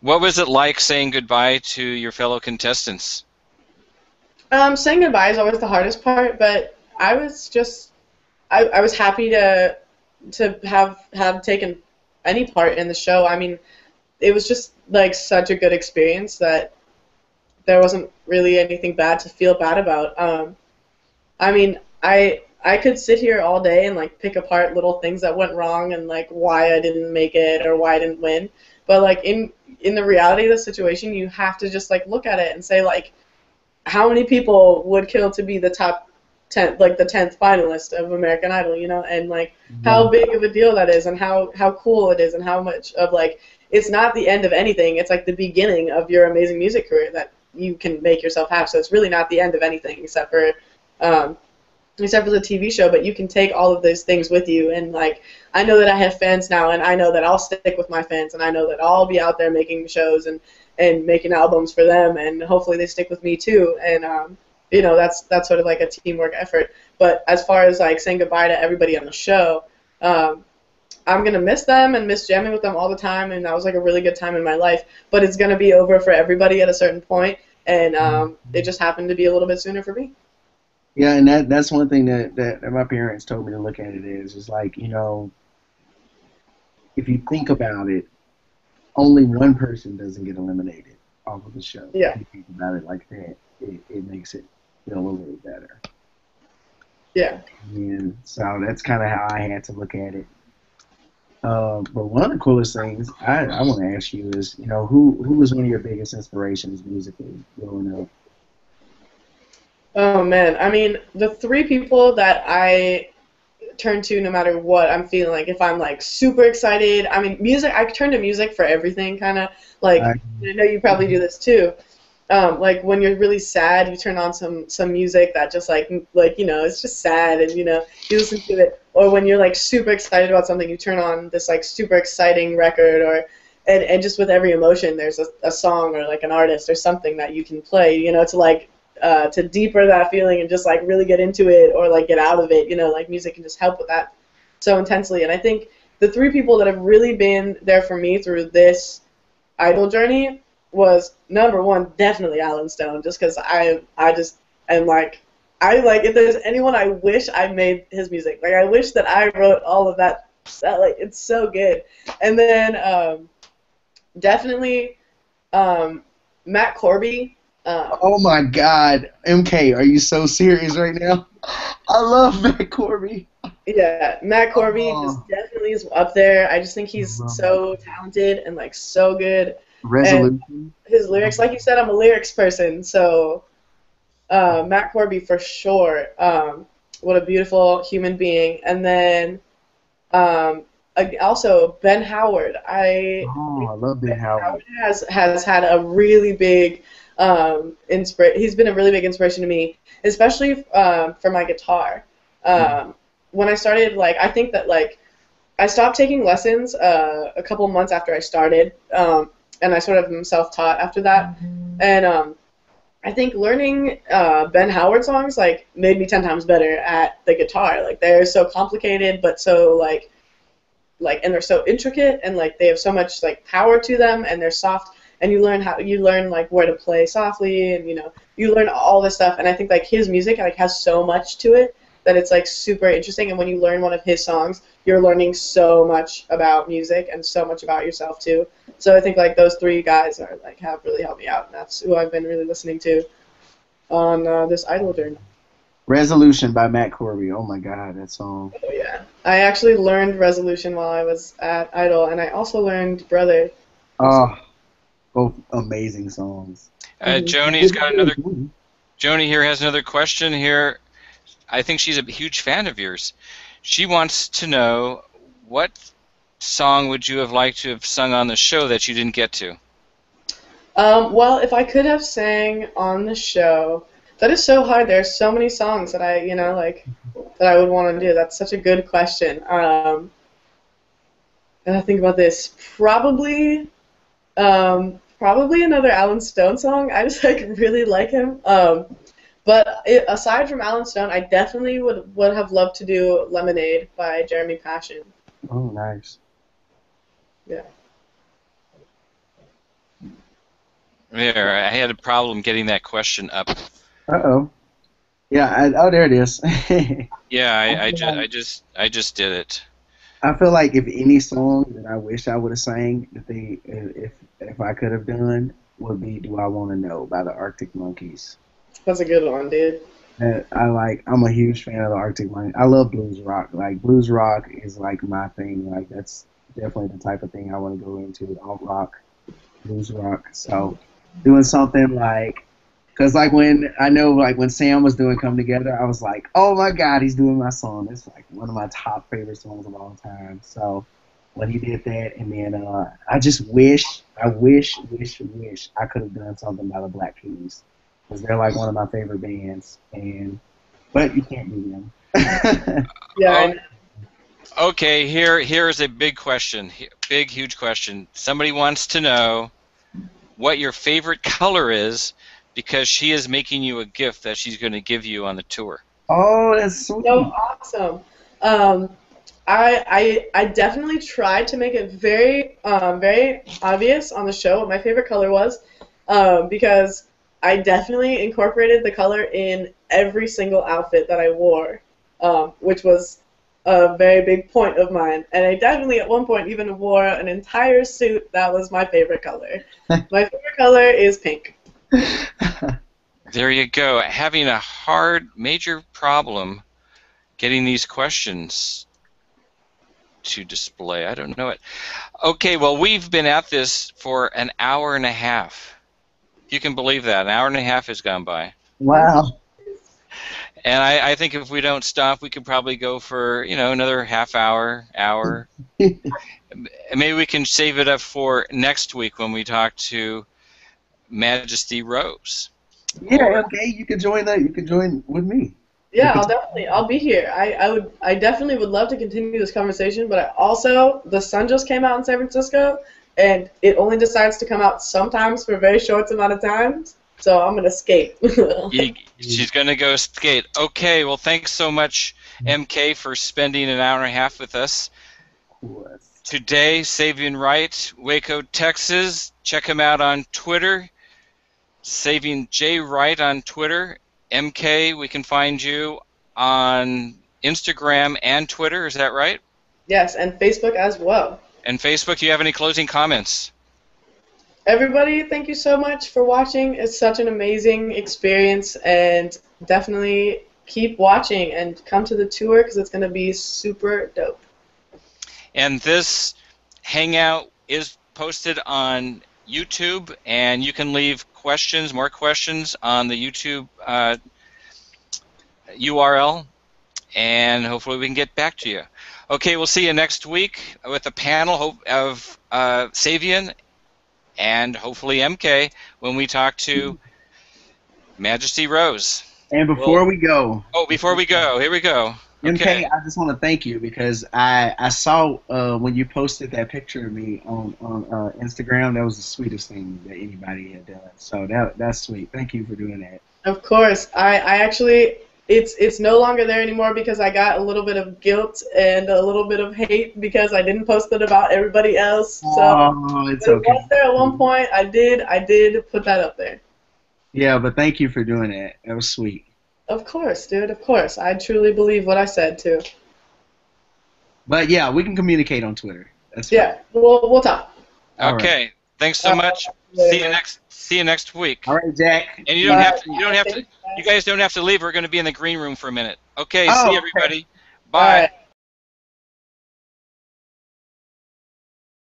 What was it like saying goodbye to your fellow contestants? Saying goodbye is always the hardest part, but I was just I was happy to have taken any part in the show. I mean, it was just, like, such a good experience that there wasn't really anything bad to feel bad about. I mean, I could sit here all day and, like, pick apart little things that went wrong and, like, why I didn't make it or why I didn't win. But, like, in the reality of the situation, you have to just, like, look at it and say, like, how many people would kill to be the tenth finalist of American Idol, you know, and, like, how big of a deal that is, and how cool it is, and how much of, like, it's not the end of anything, it's, like, the beginning of your amazing music career that you can make yourself have, so it's really not the end of anything, except for except for the TV show, but you can take all of those things with you. And, like, I know that I have fans now, and I know that I'll stick with my fans, and I know that I'll be out there making shows and making albums for them, and hopefully they stick with me too. And, you know, that's sort of like a teamwork effort. But as far as, like, saying goodbye to everybody on the show, I'm going to miss them and miss jamming with them all the time, and that was, like, a really good time in my life. But it's going to be over for everybody at a certain point, and it just happened to be a little bit sooner for me. Yeah, and that's one thing that my parents told me to look at it is like, you know, if you think about it, only one person doesn't get eliminated off of the show. Yeah. If you think about it like that, it makes it feel a little bit better. Yeah. And so that's kind of how I had to look at it. But one of the coolest things I want to ask you is, you know, who was one of your biggest inspirations musically growing up? Oh, man. I mean, the three people that I turn to no matter what I'm feeling, like, if I'm, like, super excited, I mean, music, I turn to music for everything, kind of, like, I know you probably do this too. Like, when you're really sad, you turn on some music that just, like, you know, it's just sad, and, you know, you listen to it. Or when you're, like, super excited about something, you turn on this, like, super exciting record, or, and just with every emotion, there's a song or, like, an artist or something that you can play, you know, to, like, to deeper that feeling and just, like, really get into it or, like, get out of it, you know, like, music can just help with that so intensely. And I think the three people that have really been there for me through this idol journey was, number one, definitely Allen Stone, just because I just am like, if there's anyone I wish I made his music, like, I wish that I wrote all of that, like, it's so good. And then definitely Matt Corby. Oh my God, MK, are you so serious right now? I love Matt Corby. Yeah, Matt Corby just definitely is up there. I just think he's so talented and, like, so good. Resolution. And his lyrics, like you said, I'm a lyrics person, so Matt Corby for sure. What a beautiful human being. And then also Ben Howard. I love Ben Howard. Howard has had a really big he's been a really big inspiration to me, especially for my guitar. When I started, like, I think that, like, I stopped taking lessons a couple months after I started. And I sort of am self-taught after that. And I think learning Ben Howard songs, like, made me 10 times better at the guitar. Like, they're so complicated, but so, like, and they're so intricate, and, like, they have so much, like, power to them, and they're soft. And you learn like, where to play softly, and, you know, you learn all this stuff. And I think, like, his music, like, has so much to it that it's, like, super interesting. And when you learn one of his songs, you're learning so much about music and so much about yourself too. So I think, like, those three guys are, like, have really helped me out, and that's who I've been really listening to on this idol journey. Resolution by Matt Corby. Oh my God, that song. Oh yeah, I actually learned Resolution while I was at Idol, and I also learned Brother. Oh, both amazing songs. Joni's got another. Joni here has another question here. I think she's a huge fan of yours. She wants to know, what song would you have liked to have sung on the show that you didn't get to? Well, if I could have sang on the show, that is so hard. There are so many songs that I, you know, like, that I would want to do. That's such a good question. And I think about this, probably another Allen Stone song. I just, like, really like him. But aside from Allen Stone, I definitely would have loved to do Lemonade by Jeremy Passion. Oh, nice. Yeah. There, I had a problem getting that question up. Uh-oh. Yeah, there it is. Yeah, I just did it. I feel like if any song that I wish I would have sang, if I could have done, would be Do I Want to Know by the Arctic Monkeys. That's a good one, dude. I'm a huge fan of the Arctic Monkeys. I love blues rock. Like, blues rock is, like, my thing. Like, that's definitely the type of thing I want to go into. Alt rock, blues rock. So doing something like, because, like, when Sam was doing Come Together, I was like, oh my God, he's doing my song. It's, like, one of my top favorite songs of all time. So when he did that, and then I just wish I could have done something by the Black Keys. Because they're, like, one of my favorite bands, and but you can't do them. Yeah. Okay, here is a big question, big, huge question. Somebody wants to know what your favorite color is because she is making you a gift that she's going to give you on the tour. Oh, that's so awesome. I definitely tried to make it very, very obvious on the show what my favorite color was, because I definitely incorporated the color in every single outfit that I wore, which was a very big point of mine. And I definitely at one point even wore an entire suit that was my favorite color. My favorite color is pink. There you go. Having a major problem getting these questions to display. I don't know it. Okay, well, we've been at this for an hour and a half. You can believe that. An hour and a half has gone by. Wow. And I think if we don't stop, we could probably go for, you know, another half hour, hour. Maybe we can save it up for next week when we talk to Majesty Rose. Yeah, okay, you can join that. You can join with me. Yeah, I'll be here. I definitely would love to continue this conversation, but the sun just came out in San Francisco, and it only decides to come out sometimes for a very short amount of time, so I'm going to skate. She's going to go skate. Okay, well, thanks so much, MK, for spending an hour and a half with us. Today, Savion Wright, Waco, Texas. Check him out on Twitter. Savion J. Wright on Twitter. MK, we can find you on Instagram and Twitter, is that right? Yes, and Facebook as well. And Facebook, do you have any closing comments? Everybody, thank you so much for watching. It's such an amazing experience, and definitely keep watching and come to the tour because it's going to be super dope. And this hangout is posted on YouTube, and you can leave questions, more questions on the YouTube URL, and hopefully we can get back to you. Okay, we'll see you next week with a panel of Savion and hopefully MK when we talk to Majesty Rose. And before we go. Oh, before we go, here we go. Okay. MK, I just want to thank you because I saw when you posted that picture of me on Instagram, that was the sweetest thing that anybody had done. So that's sweet. Thank you for doing that. Of course. I actually, it's no longer there anymore because I got a little bit of guilt and a little bit of hate because I didn't post it about everybody else. So it's okay. It was there at one point. I did put that up there. Yeah, but thank you for doing that. That was sweet. Of course, dude, of course. I truly believe what I said, too. But, yeah, we can communicate on Twitter. That's fine. We'll talk. Okay. Right. Thanks so much. See you next week. All right, Jack. And you guys don't have to leave. We're going to be in the green room for a minute. Okay, see everybody. Bye.